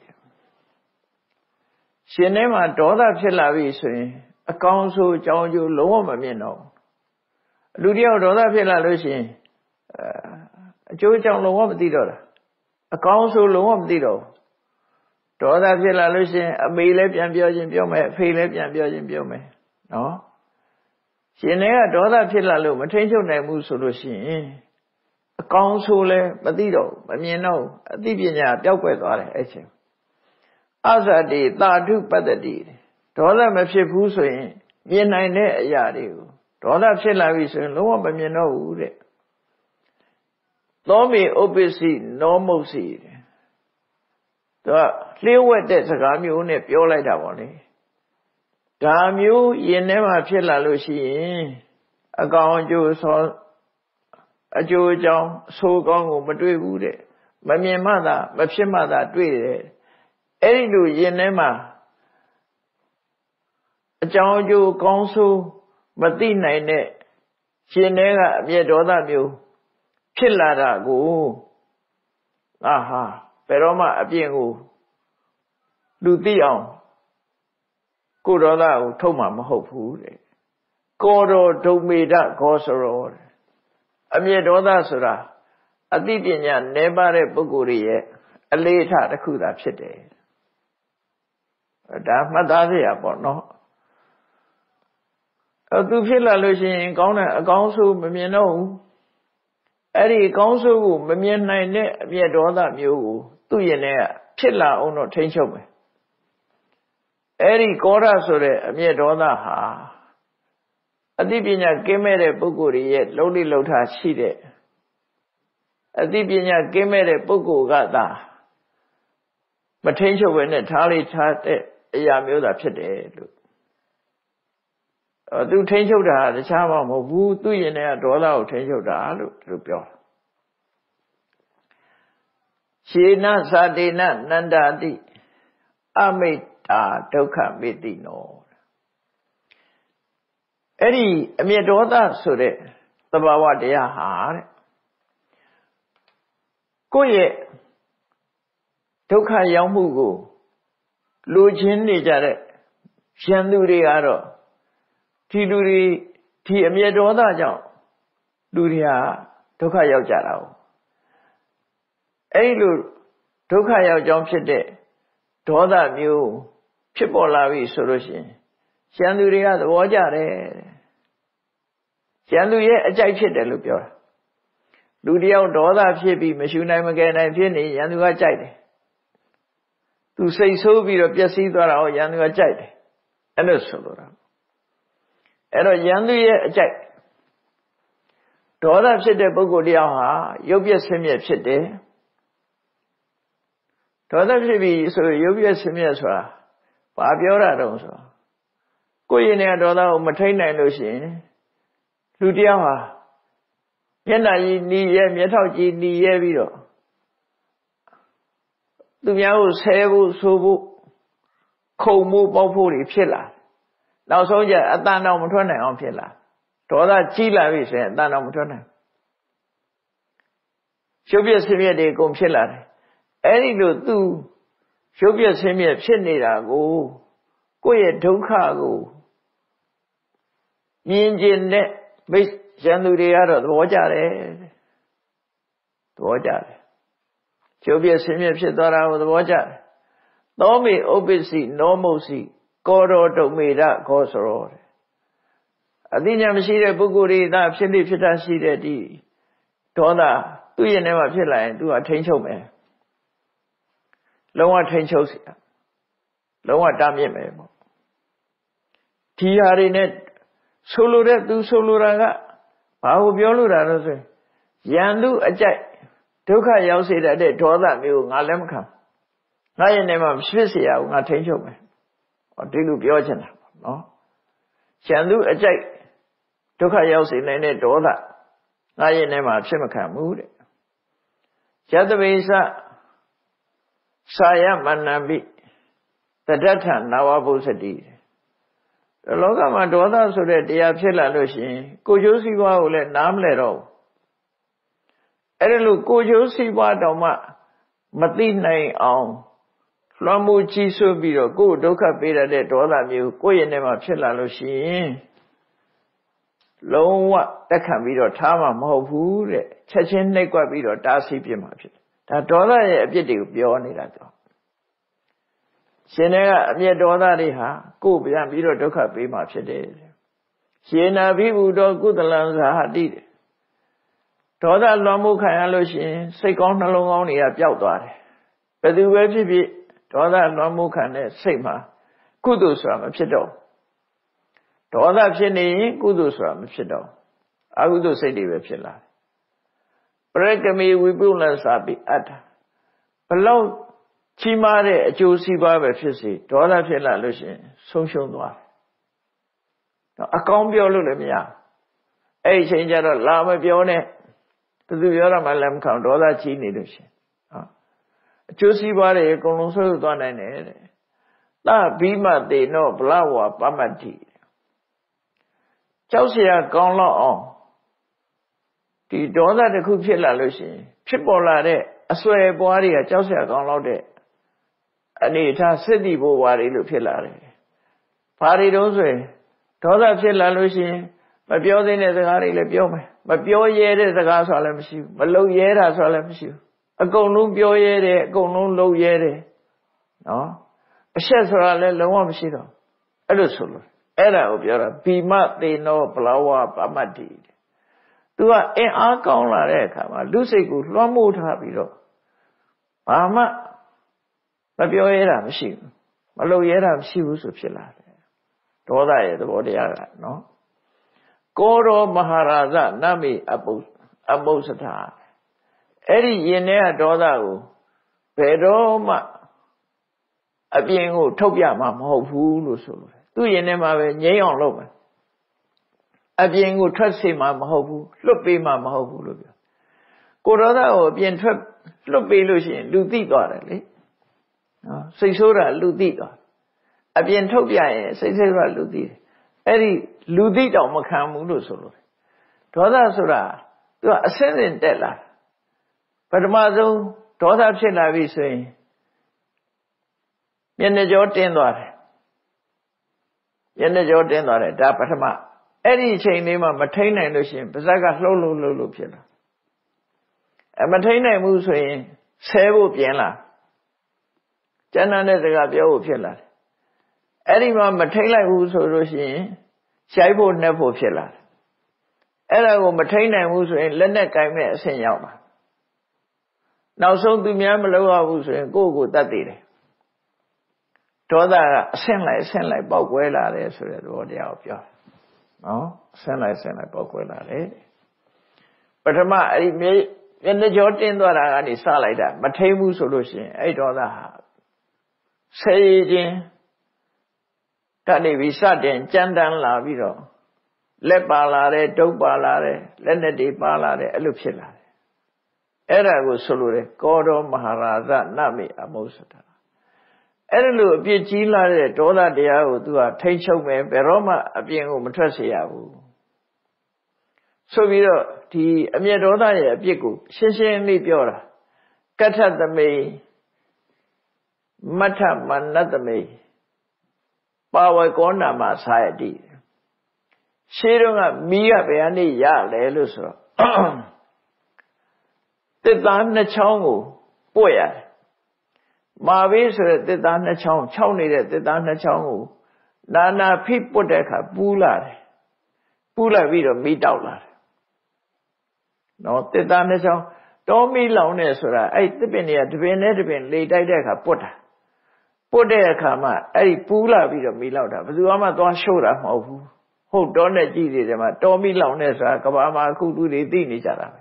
现在嘛多大些拉比水，啊，江苏漳州罗马面咯，路里有多大些拉路线，呃，就讲罗马地多了，啊，江苏罗马地多。 多大些啦？那些啊，没来变表情表妹，非来变表情表妹，喏。现在啊，多大些啦？我们天朝内部说的是，江苏嘞不地道，不面闹，这边呀比较怪多嘞，而且，阿啥的大土不得地，多大没些湖水，面南嘞也有，多大些啦？为什么我们面闹湖嘞？农民欧巴西，农牧西。 对吧？另外的这个苗呢，表来的往嘞，这苗也那么偏了路线，啊，刚就说，啊，就讲说讲我们队伍的，没面嘛的，没偏嘛的对的，哎，就也那么，讲就江苏没地来呢，现在个面多大苗，偏了的股，啊哈。 Pero ma apiengu luti ang kuro da u thoma mahopu de koro thome da kosoro amye doda sura ati pinya ne ba de pukkuri ye aletha takku da phit de da mat da sia paw no a tu phit la lo shin kaung na a kaung su ma myin naw u ai di kaung su ku ma myin nai ne amye doda myo ku 都原来撇啦，我那天晓得。哎，你搞啥说的？没找到哈？啊，这边人给买的不够的也老里老差气的。啊，这边人给买的不够个的，没天晓得呢，查里查的也没有得撇的。啊，都天晓得，这查嘛没不，都原来找到天晓得，都都表。 She na sadina nandadi amita dukkha miti no. Eri amyadodha sure tabawa deya haare. Koye dukkha yanghu gu lojhin ni jare shanduri aro ti duri ti amyadodha jang duri ha dukkha yau jarao. 哎路，都看要讲起的，多大牛，皮包拉尾说了些，现在人家都我家嘞，现在也再起的路标，路里要多大皮皮没修那么干那皮呢，现在我摘的，都谁手臂了别谁多了，我现在我摘的，俺都说了，俺都现在也摘，多大皮的不够了哈，有别什么皮的。 多大批评，所以有别什么说，发表了都说。过一年多大我们太难流行，路掉啊，别那一你也别着急，你也别了。路面有财务、收入、口目包铺里撇了，老少爷啊，当然我们说那样撇了，多大积累为谁？当然我们说那，有别什么的共撇了。 哎，你都都小别前面骗你啦，我过也偷看我，民间呢没相对的啊，多假的，多假的，小别前面骗到啦，我多假的，农民欧巴西、农牧西，高到都没啦，高收入的，啊，你讲西的不够的，那骗你骗他西的的，多啦，对人嘛骗来，都要成熟没？ 龙王成就谁？ လုံးဝတားမြစ်မယ်ပေါ့ဒီဟာတွေနဲ့ဆိုလိုတဲ့သူဆိုလိုတာကဘာကိုပြောလို့တာလဲဆိုရန်သူအကြိုက်ဒုက္ခရောက်စေတတ်တဲ့ဒေါသမျိုးကိုငါလက်မခံငါရဲ့နေမှာဖြစ်เสียရအောင်ငါထိန်းချုပ်မယ်ဟောဒီလိုပြောချင်တာပေါ့နော်ရန်သူအကြိုက်ဒုက္ခရောက်စေနိုင်တဲ့ဒေါသငါရဲ့နေမှာဖြစ်မခံဘူးတဲ့ယသဗေစစာယမဏံပိတတ္ထနာဝဘုစတိလောကမှာဒေါသဆိုတဲ့တရားဖြစ်လာလို့ရှိရင်ကိုကျိုးစီးပွားကိုလည်းနားမလဲတော့ဘူးအဲ့ဒါလို့ကိုကျိုးစီးပွားတောင်မှမသိနိုင်အောင်လွှမ်းမိုးကြီးဆွပြီးတော့ကိုယ်ဒုက္ခပေးရတဲ့ဒေါသမျိုးကိုယ့်ရဲ့နေမှာဖြစ်လာလို့ရှိရင်လုံးဝတက်ခံပြီးတော့ထားမှာမဟုတ်ဘူးတဲ့ချက်ချင်းနှိပ်ကွက်ပြီးတော့တားဆီးပြစ်မှာဖြစ်တယ်ဒါဒေါသရဲ့အပြစ်တွေကိုပြောနေတာတော့ရှင်တွေကအမျက်ဒေါသတွေဟာကိုယ်ပြန်ပြီးတော့ဒုက္ခပေးမှာဖြစ်တယ်ရှင်နာဘိဗုဒ္ဓကုသလံသာဟတိတဲ့ဒေါသလွန်မှုခံရလို့ရှိရင်စိတ်ကောင်းနှလုံးကောင်းတွေကပျောက်သွားတယ်ဘယ်သူပဲဖြစ်ဖြစ်ဒေါသလွန်မှုခံတဲ့စိတ်မှာကုသိုလ်ဆိုတာမဖြစ်တော့ဒေါသဖြစ်နေရင်ကုသိုလ်ဆိုတာမဖြစ်တော့အကုသိုလ်စိတ်တွေပဲဖြစ်လာတယ်ပရကမေဝိပုလ္လစာပိအတ္တဘလောက်ချီးမားတဲ့အကျိုးစီးပွားပဲဖြစ်စေဒေါသဖြစ်လာလို့ရှိရင်ဆုံးရှုံးသွားတယ်အကောင်းပြောလို့လည်းမရအဲ့ဒီအချိန်ကျတော့လာမပြောနဲ့ဘယ်သူပြောတာမှလည်းမခံဒေါသကြီးနေလို့ရှိရင်အကျိုးစီးပွားတွေအကုန်လုံးဆုံးရှုံးသွားနိုင်တယ်တဲ့သဗိမတေနောဗလဝါပမတ္တိကြောက်เสียကောင်းလောက်အောင်ဒီဒေါသတစ်ခုဖြစ်လာလို့ရှိရင်ဖြစ်ပေါ်လာတဲ့အဆွဲပွားတွေကကြောက်เสียကောင်းလောက်တဲ့အနေထားစိတ္တိဘဝတွေလို့ဖြစ်လာတယ်။ဘာတွေတုံးဆိုရင်ဒေါသဖြစ်လာလို့ရှိရင်မပြောသေးတဲ့စကားတွေလည်းပြောမယ်။မပြောရဲတဲ့စကားဆိုတာလည်းမရှိဘူး။မလုံရဲတာဆိုတာလည်းမရှိဘူး။အကုန်လုံးပြောရဲတယ်အကုန်လုံးလုံရဲတယ်။နော်။အချက်ဆိုတာလည်းလုံးဝမရှိတော့။အဲ့လိုဆိုလို့အဲ့ဒါကိုပြောတာဘီမသေနောဘလဝပမတ္တိ။ तू ကအင်အားကောင်းလာတဲ့အခါမှာလူစိတ်ကိုလွှမ်းမိုးထားပြီးတော့ဘာမှမပြောရတာမရှိဘူးမလုပ်ရတာမရှိဘူးဆိုဖြစ်လာတယ်ဒေါသရဲ့သဘောတရားကနော်ကောရောမဟာရာဇနမိအပုအပုစထာအဲ့ဒီယင်တဲ့ဒေါသကိုဘယ်တော့မှအပြင်ကိုထုတ်ပြမှာမဟုတ်ဘူးလို့ဆိုလို့သူ့ယင်ထဲမှာပဲငြိမ်းအောင်လုပ်မယ်အပြင်ကိုထွက်စေမှာမဟုတ်ဘူးလွတ်ပေးမှာမဟုတ်ဘူးလို့ပြောကိုဒေါသကိုအပြင်ထွက်လွတ်ပေးလို့ရှိရင်လူသိသွားတယ်လေစိတ်ဆိုးတာလူသိတာအပြင်ထုတ်ပြရင်စိတ်ဆိုးတာလူသိတယ်အဲ့ဒီလူသိတောင်မခံဘူးလို့ဆိုလို့ဒေါသဆိုတာသူကအစင်းစင်တက်လာပထမဆုံးဒေါသဖြစ်လာပြီဆိုရင်မျက်နှာကြောတင်းသွားတယ်မျက်နှာကြောတင်းသွားတယ်ဒါပထမအဲ့ဒီအချိန်လေးမှာမထိန်နိုင်လို့ရှိရင်ပါးစပ်ကလှုပ်လှုပ်လှုပ်လှုပ်ဖြစ်လာအမထိန်နိုင်ဘူးဆိုရင်ဆဲဖို့ပြင်လာကျန်တဲ့စကားပြောဖို့ဖြစ်လာတယ်။အဲ့ဒီမှာမထိတ်လိုက်ဘူးဆိုလို့ရှိရင်ရိုက်ဖို့နှက်ဖို့ဖြစ်လာတယ်။အဲ့ဒါကိုမထိတ်နိုင်ဘူးဆိုရင်လက်နဲ့ကင်မဲ့အဆင့်ရောက်လာ။နောက်ဆုံးသူများမလုပ်ရဘူးဆိုရင်ကိုယ့်ကိုယ်တတ်သေးတယ်။ဒေါသကအဆင့်လိုက်အဆင့်လိုက်ပေါက်ကွဲလာတယ်ဆိုတဲ့သဘောတရားကိုပြော။နော်အဆင့်လိုက်အဆင့်လိုက်ပေါက်ကွဲလာတယ်။ပထမအဲ့ဒီမျက်နှာကြောတင်းသွားတာကနေစလိုက်တာမထိတ်ဘူးဆိုလို့ရှိရင်အဲ့ဒေါသဟာဆယ်ရည်ချင်းကနေပြီးစတင်ကြမ်းတမ်းလာပြီးတော့လက်ပါလာတယ်ဒုပ်ပါလာတယ်လက်နဲ့တွေပါလာတယ်အဲ့လိုဖြစ်လာတယ်အဲ့ဒါကိုဆိုလိုတယ်ကောတော်မဟာရာဇနမိအမုစတာအဲ့ဒါလိုအပြစ်ကြီးလာတဲ့ဒေါသတရားကိုသူကထိတ်ချုပ်မယ်ဘယ်တော့မှအပြင်ကိုမထွက်စေရဘူးဆိုပြီးတော့ဒီအမျက်ဒေါသရဲ့အပြစ်ကိုရှင်းရှင်းလေးပြောတာကတ္ထသမိမထမနတမေပါဝကောနာမစာယတိရှင်းတော့ကမီးကဘယ်အနေရလဲလို့ဆိုတော့တစ်သားနှစ်ချောင်းကိုပွက်ရတယ်မာဘေးဆိုတဲ့တစ်သားနှစ်ချောင်းခြောက်နေတဲ့တစ်သားနှစ်ချောင်းကိုနာနာဖိပွက်တဲ့အခါပူးလာတယ်ပူးလိုက်ပြီးတော့မီးတောက်လာတယ်နော်တစ်သားနှစ်ချောင်းတောမီးလောင်နေဆိုတာအဲ့တစ်ပင်တွေကတစ်ပင်နဲ့တစ်ပင်လေတိုက်တဲ့အခါပွက်တာပ put a kama, a pula with a milata, Zuama don't show them of who don't a Jesus, Tommy Lowness, Kabama could do the thing each other.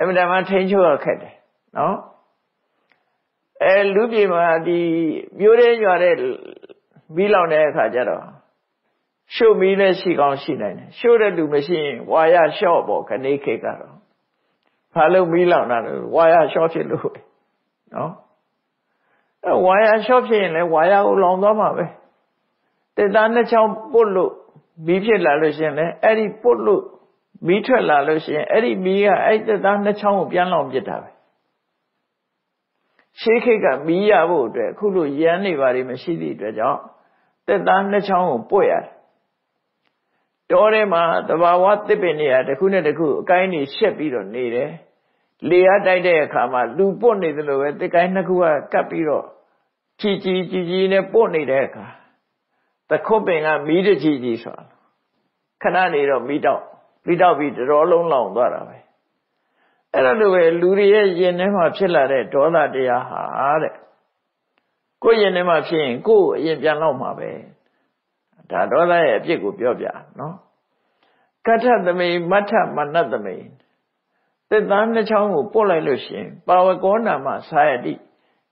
I mean, I'm a change of a cat, no? A lubima, the beauty are Milone Kajaro. Show me the Sigon Sinan, show the Lumachin, why I shall walk a naked girl. Follow Milana, why I shot it away. No? Why I shot him and why I long gone. The Dana Chow Pulu, Beatle Lalucian, Eddie Pulu, Beatle Lalucian, Eddie Mia, Ed the Dana Chow Piano Jetta. Shake a Mia wood, Kulu Yanni Vari Machidi, the job. The Dana Chow Poya. Dorema, the Bawat the Benia, the Kunaku, Kaini Shepi don't need it. Lea died, Kama, do pony the lower, the Kainakua, Capiro, Chichi, Chijine, pony deca. The coping and meet a Chichi son. Canani don't meet up, meet up with all along that way. And the way Luria Yenema Chilla, Dola de Ahare. Go Yenema Chin, go Yenjanoma way. Tadola, Pigu Piovia, no? Kata the main, Mata, another main. The Dana Chang Pola Lucian, Bawagona Masayadi,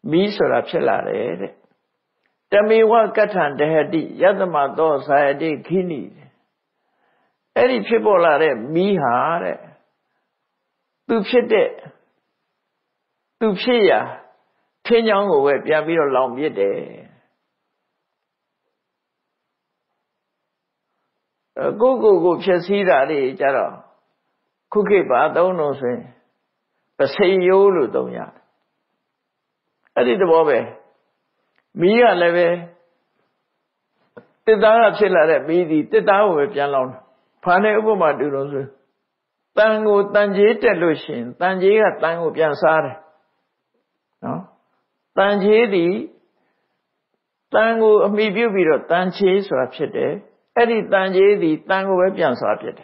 Misora Chelare. Tell me what Katan de Hadi, Yadama do Sayadi Kini. Any people are Mihare. Dupsete Dupsia Tenyang over Yamiro Longide. Go go go, Chesida de Jaro. Cookie bar don't know say, but say you don't ya. I did the bobby. Me a leve. Did I chill at me? Did I with Yanon? Pane woman do not say. Tango Tanji Telushin, Tanji at Tango Piansare. No? Tanji di Tango me beauty of Tanchis or Chete. Eddie Tanji di Tango Piansare.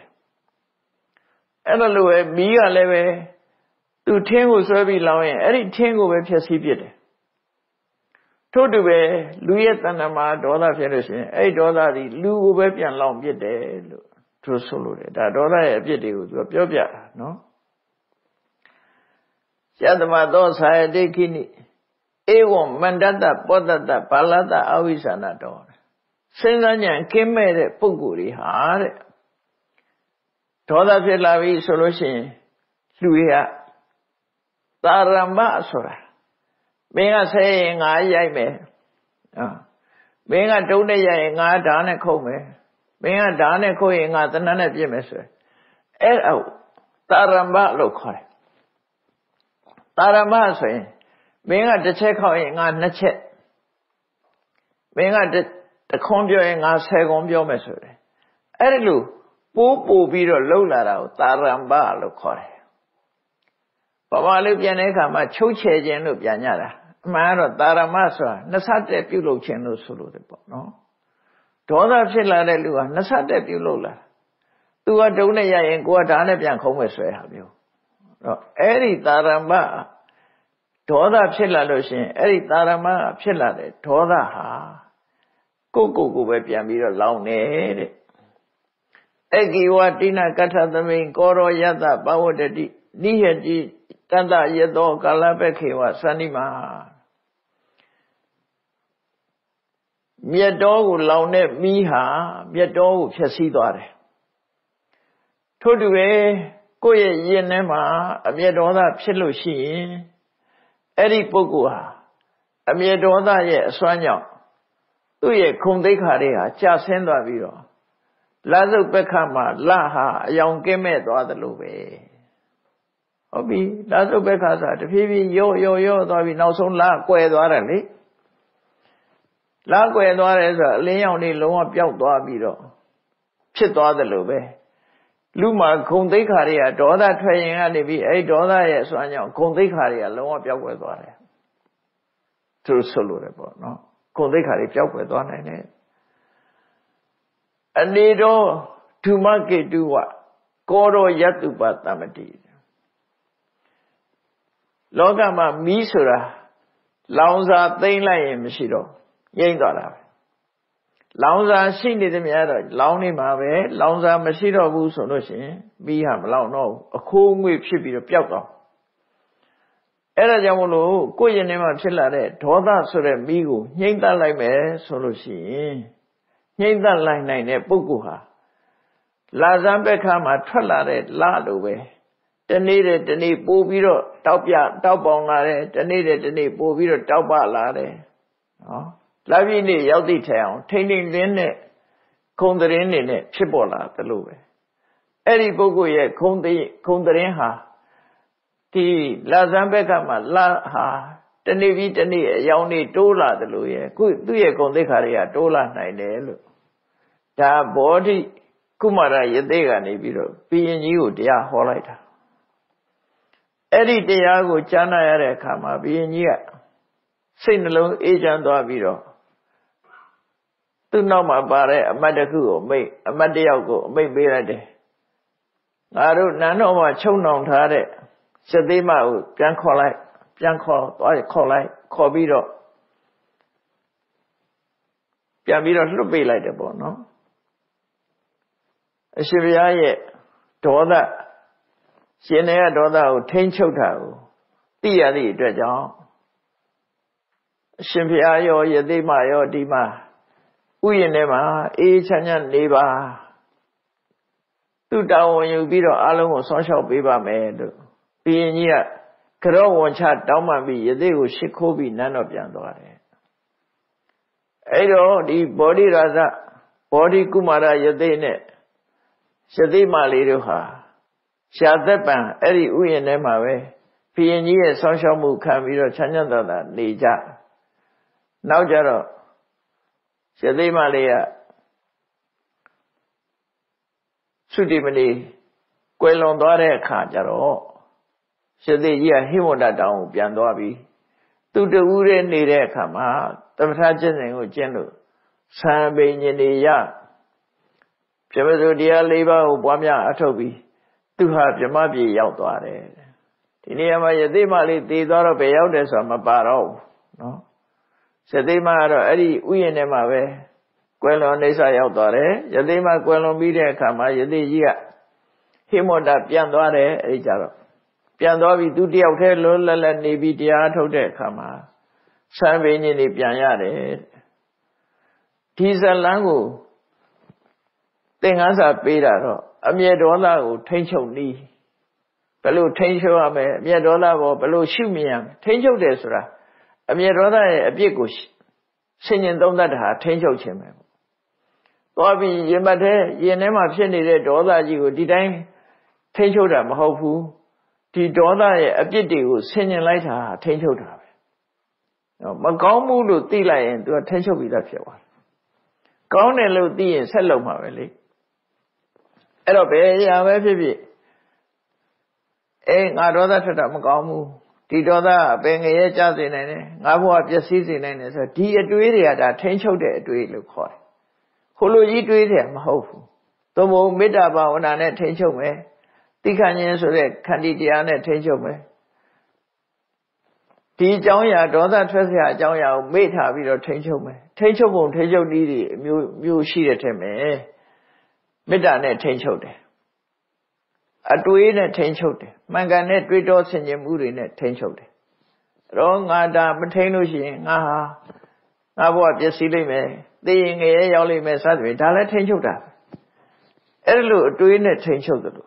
And a little me a leve to tango servi lawin, any tango with Chasipit. Told the way, Louis and Ama, Dollar Federation, a dollar the Lou Webian long bit to salute, a dollar a bit to Piovia, no? Jadama dos high de guinea. Ewan, Mandata, Bodata, Palata, Avisana door. Senganian came at Puguri hard. Toda Velavi solution, Luia Taramba Sora. Benga saying, I yame. Benga don't yaying, I done a coma. Benga done a coing at none of your messer. Air out Taramba local. Taramba saying, Benga the check hoing on the check. Benga the conjuring our second your messer. Erlu. Popo biro lola rao taramba lo kore. Papa lo piane kama chouche jeno pianyara. Maro taramba so nasate piulo cheno solo depo no. Thoda chela le lua nasate piulo la. Tua doune ya engua dane pian khome swe habio. No eri taramba thoda chela lo shin eri taramba chela de thoda ha. Kuku kuwe pian biro laune de. Egiwa Dina Kata the main Koro Yada Bawadi Nihaji Tanda Yado Kalabekiwa Sanima Miadogu Laune Miha Miadogu Chasidore Todue Koye Yenema Amiadoda Psilushi Eri Pogua Amiadoda Ye Swanya Tuye Kundekarea Chasenda Viro Lazu Bekama, Laha, Young Gamet, or the Lube. Obi, Lazu Bekasa, the Phoebe, yo, yo, yo, though we now soon laugh, quaid orally. Laugh, quaid orally, lay only low up Yau Dobido. Chit or the Lube. Luma, Kundi Karia, Doda Traying Alibi, a Doda, yes, on your Kundi Karia, low up Yau Doda. True soluble, no? Kundi Kari, Yau Doda, and it. And they do to market do what? Koro yatu batamati. Logama misura လောင်စာသိမ့်လိုက်ရင်မရှိတော့ငြိမ့်သွားတာပဲလောင်စာရှိနေသမျှတော့လောင်နေမှာပဲလောင်စာမရှိတော့ဘူးဆိုလို့ရှိရင်ပြီးဟာမလောင်တော့အခိုးငွေဖြစ်ပြီးတော့ပျောက်သွားအဲ့ဒါကြောင့်မလို့ကိုယ့်ရင်ထဲမှာဖြစ်လာတဲ့ဒေါသဆိုတဲ့မီးကိုငြိမ့်သတ်လိုက်မယ်ဆိုလို့ရှိရင်ငြိမ့်သတ်လိုက်နိုင်တဲ့ပုဂ္ဂိုလ်ဟာလာဇံဘက်ခါမှာထွက်လာတဲ့လလိုပဲတနေ့တဲ့တနေ့ပို့ပြီးတော့တောက်ပြတောက်ပေါင်လာတယ်တနေ့တဲ့တနေ့ပို့ပြီးတော့တောက်ပလာတယ်နော်လာပြီနေ့ရောက်သည့်ထိုင်အောင်ထိမ့်ထိမ့်လင်းနဲ့ခုံတရင်နေနဲ့ဖြစ်ပေါ်လာတယ်လို့ပဲအဲ့ဒီပုဂ္ဂိုလ်ရဲ့ခုံတရင်ခုံတရင်ဟာဒီလာဇံဘက်ကမှာလာဟာတနေ့ပြီးတနေ့အယောင်နေတိုးလာတယ်လို့ရဲ့ခုသူ့ရဲ့ခုံသိက္ခာတွေကတိုးလာနိုင်တယ်လို့ဒါဘောဓိကုမာရယသေကနေပြီးတော့ပီရင်ကြီးကိုတရားဟောလိုက်တာအဲ့ဒီတရားကိုကြားနာရတဲ့အခါမှာဘုရင်ကြီးကစိတ်နှလုံးအေးချမ်းသွားပြီးတော့သူ့နောက်မှာပါတဲ့အမတ်တစ်ခုကိုမိတ်အမတ်တစ်ယောက်ကိုအမိတ်ပေးလိုက်တယ်။ငါတို့နန်းတော်မှာချုံနှောင်ထားတဲ့ရှသေမကိုပြန်ခေါ်လိုက်ပြန်ခေါ်သွားခေါ်လိုက်ခေါ်ပြီးတော့ပြန်ပြီးတော့လွတ်ပေးလိုက်တယ်ပေါ့နော်။အရှင်ဘုရားရဲ့ဒေါသရှင်နေရဒေါသကိုထိန်းချုပ်တာကိုသိရသည့်အတွက်ကြောင့်အရှင်ဘုရားရောယသိမရောဒီမှာဥယျာဉ်ထဲမှာအေးချမ်းချမ်းနေပါသူတောင်းဝန်ယူပြီးတော့အလုံးကိုဆောင်းလျှောက်ပေးပါမယ်လို့ဘုရင်ကြီးကကရောဝန်ချတောင်းပန်ပြီးယသိကိုရှ िख ိုးပြီးနန်းတော်ပြန်သွားတယ်အဲ့တော့ဒီဘောဓိရာဇဘောဓိကုမာရယသိနဲ့ယသိမလေးတို့ဟာရှာသက်ပံအဲ့ဒီဥယျာဉ်ထဲမှာပဲဘုရင်ကြီးရဲ့ဆောင်းလျှောက်မှုခံပြီးတော့ချမ်းချမ်းသာသာနေကြနောက်ကြတော့ရသေမလေးကသုတိမလေးကွယ်လွန်သွားတဲ့အခါကျတော့ရသေကြီးကဟိမဝန္တတောင်ကိုပြန်သွားပြီးသူတူဦးရဲနေတဲ့အခါမှာသမထကျင့်စဉ်ကိုကျင့်လို့သံဘိညနေယပြမစုတရား၄ပါးကိုပွားများအထောက်ပြီးသူဟာပြမပြေရောက်သွားတယ်ဒီနေရာမှာရသေမလေးတည်သွားတော့ဘယ်ရောက်တယ်ဆိုတာမပါတော့ဘူးနော်ယသိမကတော့အဲ့ဒီဥယျာဉ်ထဲမှာပဲကွယ်လွန်နေဆရောက်သွားတယ်ယသိမကွယ်လွန်ပြီးတဲ့အခါမှာယသိကြီးကဟိမန္တပြန်သွားတယ်အဲ့ကြတော့ပြန်သွားပြီးသူတယောက်တည်းလွတ်လပ်လပ်နေပြီးတရားထုတ်တဲ့အခါမှာသံဘိညင်းနေပြန်ရတယ်ဒီဇလန်းကိုသင်္ကန်းစာပေးတာတော့အမြဲဒေါသကိုထိမ့်ချုပ်နီးဘယ်လိုထိမ့်ချုပ်ရမလဲအမြဲဒေါသဘောဘယ်လိုရှုမြင်ရမလဲထိမ့်ချုပ်တယ်ဆိုတာအမြဲဒေါသရဲ့အပြစ်ကိုဆင်ញင်သုံးသပ်တာထိန်းချုပ်ခြင်းပဲပေါ့။သွားပြီးရင်မထဲရင်ထဲမှာဖြစ်နေတဲ့ဒေါသကြီးကိုဒီတိုင်းထိန်းချုပ်တာမဟုတ်ဘူး။ဒီဒေါသရဲ့အပြစ်တွေကိုဆင်ញင်လိုက်တာထိန်းချုပ်တာပဲ။မကောင်းမှုလို့သိလိုက်ရင်သူကထိန်းချုပ်ပြီးသားဖြစ်သွားတယ်။ကောင်းတယ်လို့သိရင်ဆက်လုပ်မှာပဲလေ။အဲ့တော့ဘယ်အရာပဲဖြစ်ဖြစ်အေးငါဒေါသထွက်တာမကောင်းဘူး။ဒီဒေါသအပင်ငရဲကြစေနိုင်တယ်ငါဘဝပျက်စီးစေနိုင်တယ်ဆိုဒီအတွေးတွေကဒါထိန်းချုပ်တဲ့အတွေးလို့ခေါ်တယ်။ခိုလိုကြီးတွေးတယ်မဟုတ်ဘူး။သို့မဟုတ်မေတ္တာဘာဝနာနဲ့ထိန်းချုပ်မယ်။သိက္ခာဉာဏ်ဆိုတဲ့ခန္တီတရားနဲ့ထိန်းချုပ်မယ်။ဒီအကြောင်းအရာဒေါသထွက်စရာအကြောင်းအရာကိုမေ့ထားပြီးတော့ထိန်းချုပ်မယ်။ထိန်းချုပ်ပုံထိန်းချုပ်နည်းတွေအမျိုးမျိုးရှိတဲ့ထက်မယ်။မေတ္တာနဲ့ထိန်းချုပ်တယ်အတွေးနဲ့ထိန်းချုပ်တယ်မှန်ကန်တဲ့တွေးတောဆင်ခြင်မှုတွေနဲ့ထိန်းချုပ်တယ်အဲ့တော့ငါဒါမထိန်းလို့ရှိရင်ငါဟာငါဘဝပျက်စီးလိမ့်မယ်သိရင်ငရဲရောက်လိမ့်မယ်စသဖြင့်ဒါလည်းထိန်းချုပ်တာအဲ့လိုအတွေးနဲ့ထိန်းချုပ်သလို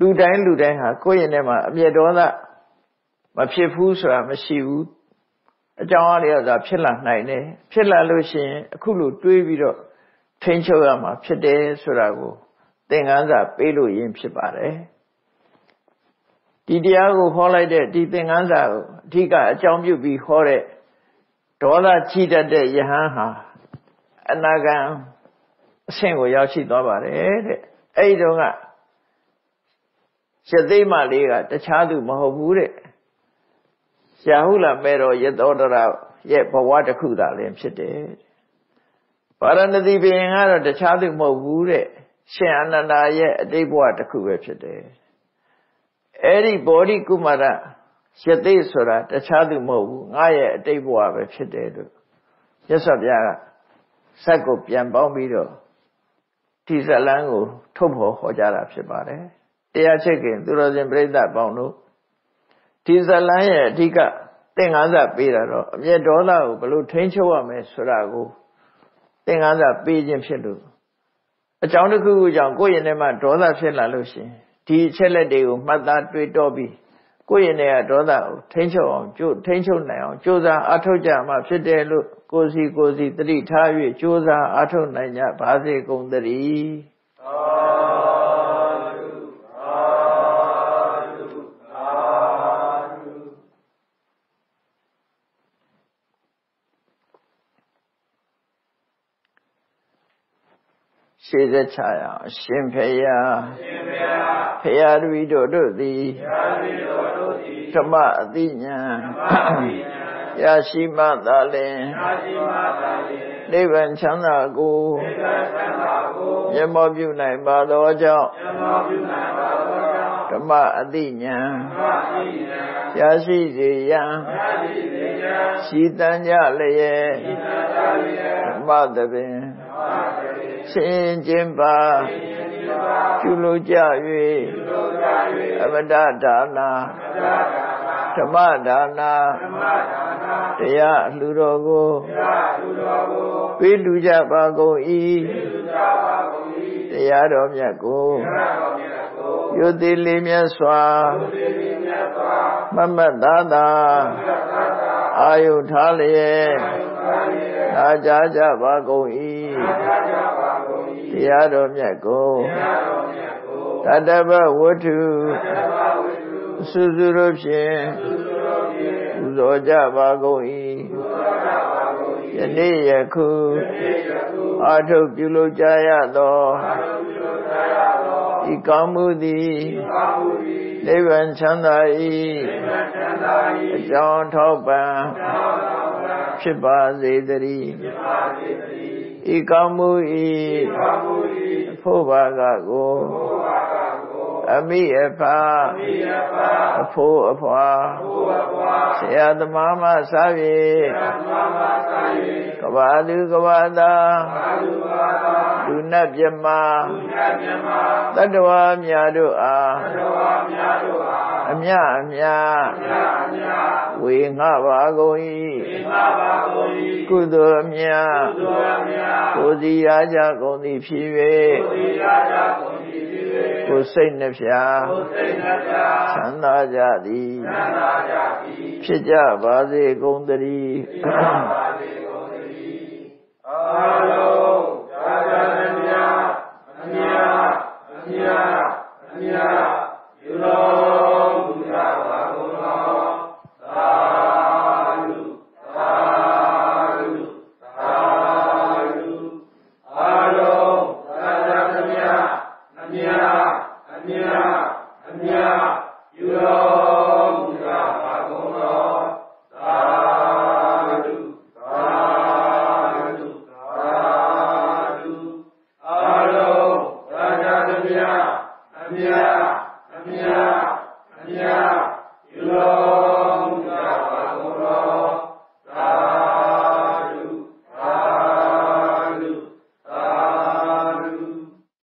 လူတိုင်းလူတိုင်းဟာကိုယ့်ရင်ထဲမှာအမျက်ဒေါသမဖြစ်ဘူးဆိုတာမရှိဘူးအကြောင်းအရာဆိုတာဖြစ်လာနိုင်တယ်ဖြစ်လာလို့ရှိရင်အခုလိုတွေးပြီးတော့ထိန်းချုပ်ရမှာဖြစ်တယ်ဆိုတာကိုသင်္ကန်းစာပေးလို့ရင်းဖြစ်ပါတယ်ဒီတရားကိုဟောလိုက်တဲ့ဒီသင်္ကန်းစာကိုအဓိကအကြောင်းပြုပြီးဟောတဲ့ဒေါသကြီးတတ်တဲ့ယဟန်ဟာအနာဂံအဆင့်ကိုရောက်ရှိသွားပါတယ်တဲ့အဲ့ဒီတော့ကရသေမလေးကတခြားသူမဟုတ်ဘူးတဲ့ရာဟုလမေတော်ရသောဒရာရဲ့ဘဝတစ်ခုသာလင်းဖြစ်တယ်ဗာရဏသီဘုရင်ကတော့တခြားသူမဟုတ်ဘူးတဲ့ရှင်အနန္ဒာရဲ့အတိတ်ဘဝတစ်ခုပဲဖြစ်တယ်။အဲဒီဗောဓိကုမာရ血泪说了，这差都没有，俺也对过呗，吃得着。要说别个，啥个变包米了，提着两个土炮好家伙吃吧嘞。第二这个，多少人不认得包呢？提着两个，第个对俺家背着了，别找了，不如天桥外面说那个，对俺家背进去了。 讲的哥哥讲，过年的嘛，找他去哪路行？提起来的有马达追刀比，过年的啊找他天桥就天桥那样，就是阿头家嘛，去这路过去过去，这里茶园就是阿头那家把这工的哩。啊路啊路啊路！谁在查呀？新培呀，培呀，对着对的，什么的呢？呀西马达嘞，那边长哪股？也毛病来吧多少？什么的呢？呀西这样，西单家嘞，什么的呗？ 心经吧，修路教育，阿弥达达那，什么达那，这样路多过，为路家八公一，这样多面过，有的里面耍，慢慢达达，还有他嘞，他家家八公一。 တရားတော်မြတ်ကိုတတ္တဗဝတ္ထုစုစုတို့ဖြင့်ပူဇော်ကြပါကုန်၏ယနေ့ယခုအာထုပ်ပြုလုပ်ကြရသောဤကောင်းမှုသည်နိဗ္ဗာန်ချမ်းသာ၏အကြောင်းထောက်ပံ့ဖြစ်ပါစေတည်း ဤကောင်းမှု၏ဖို့ဘာကကိုအမိအဖာအဖို့အဖွာဆရာသမားမစ၍ကဘာသူကဘာသာလူနတ်ပြမသတ္တဝါများတို့အားအမြအမြဝေငှပါကုန်၏ကုသိုလ်အမြကိုယ်စီရာကြကုန်သည်ဖြစ်၍ကိုယ်စိတ်နှဖျားချမ်းသာကြသည်ဖြစ်ကြပါစေကုန်သတည်းအာလုံးသာသနာအမြအမြအမြယူတော် Yeah.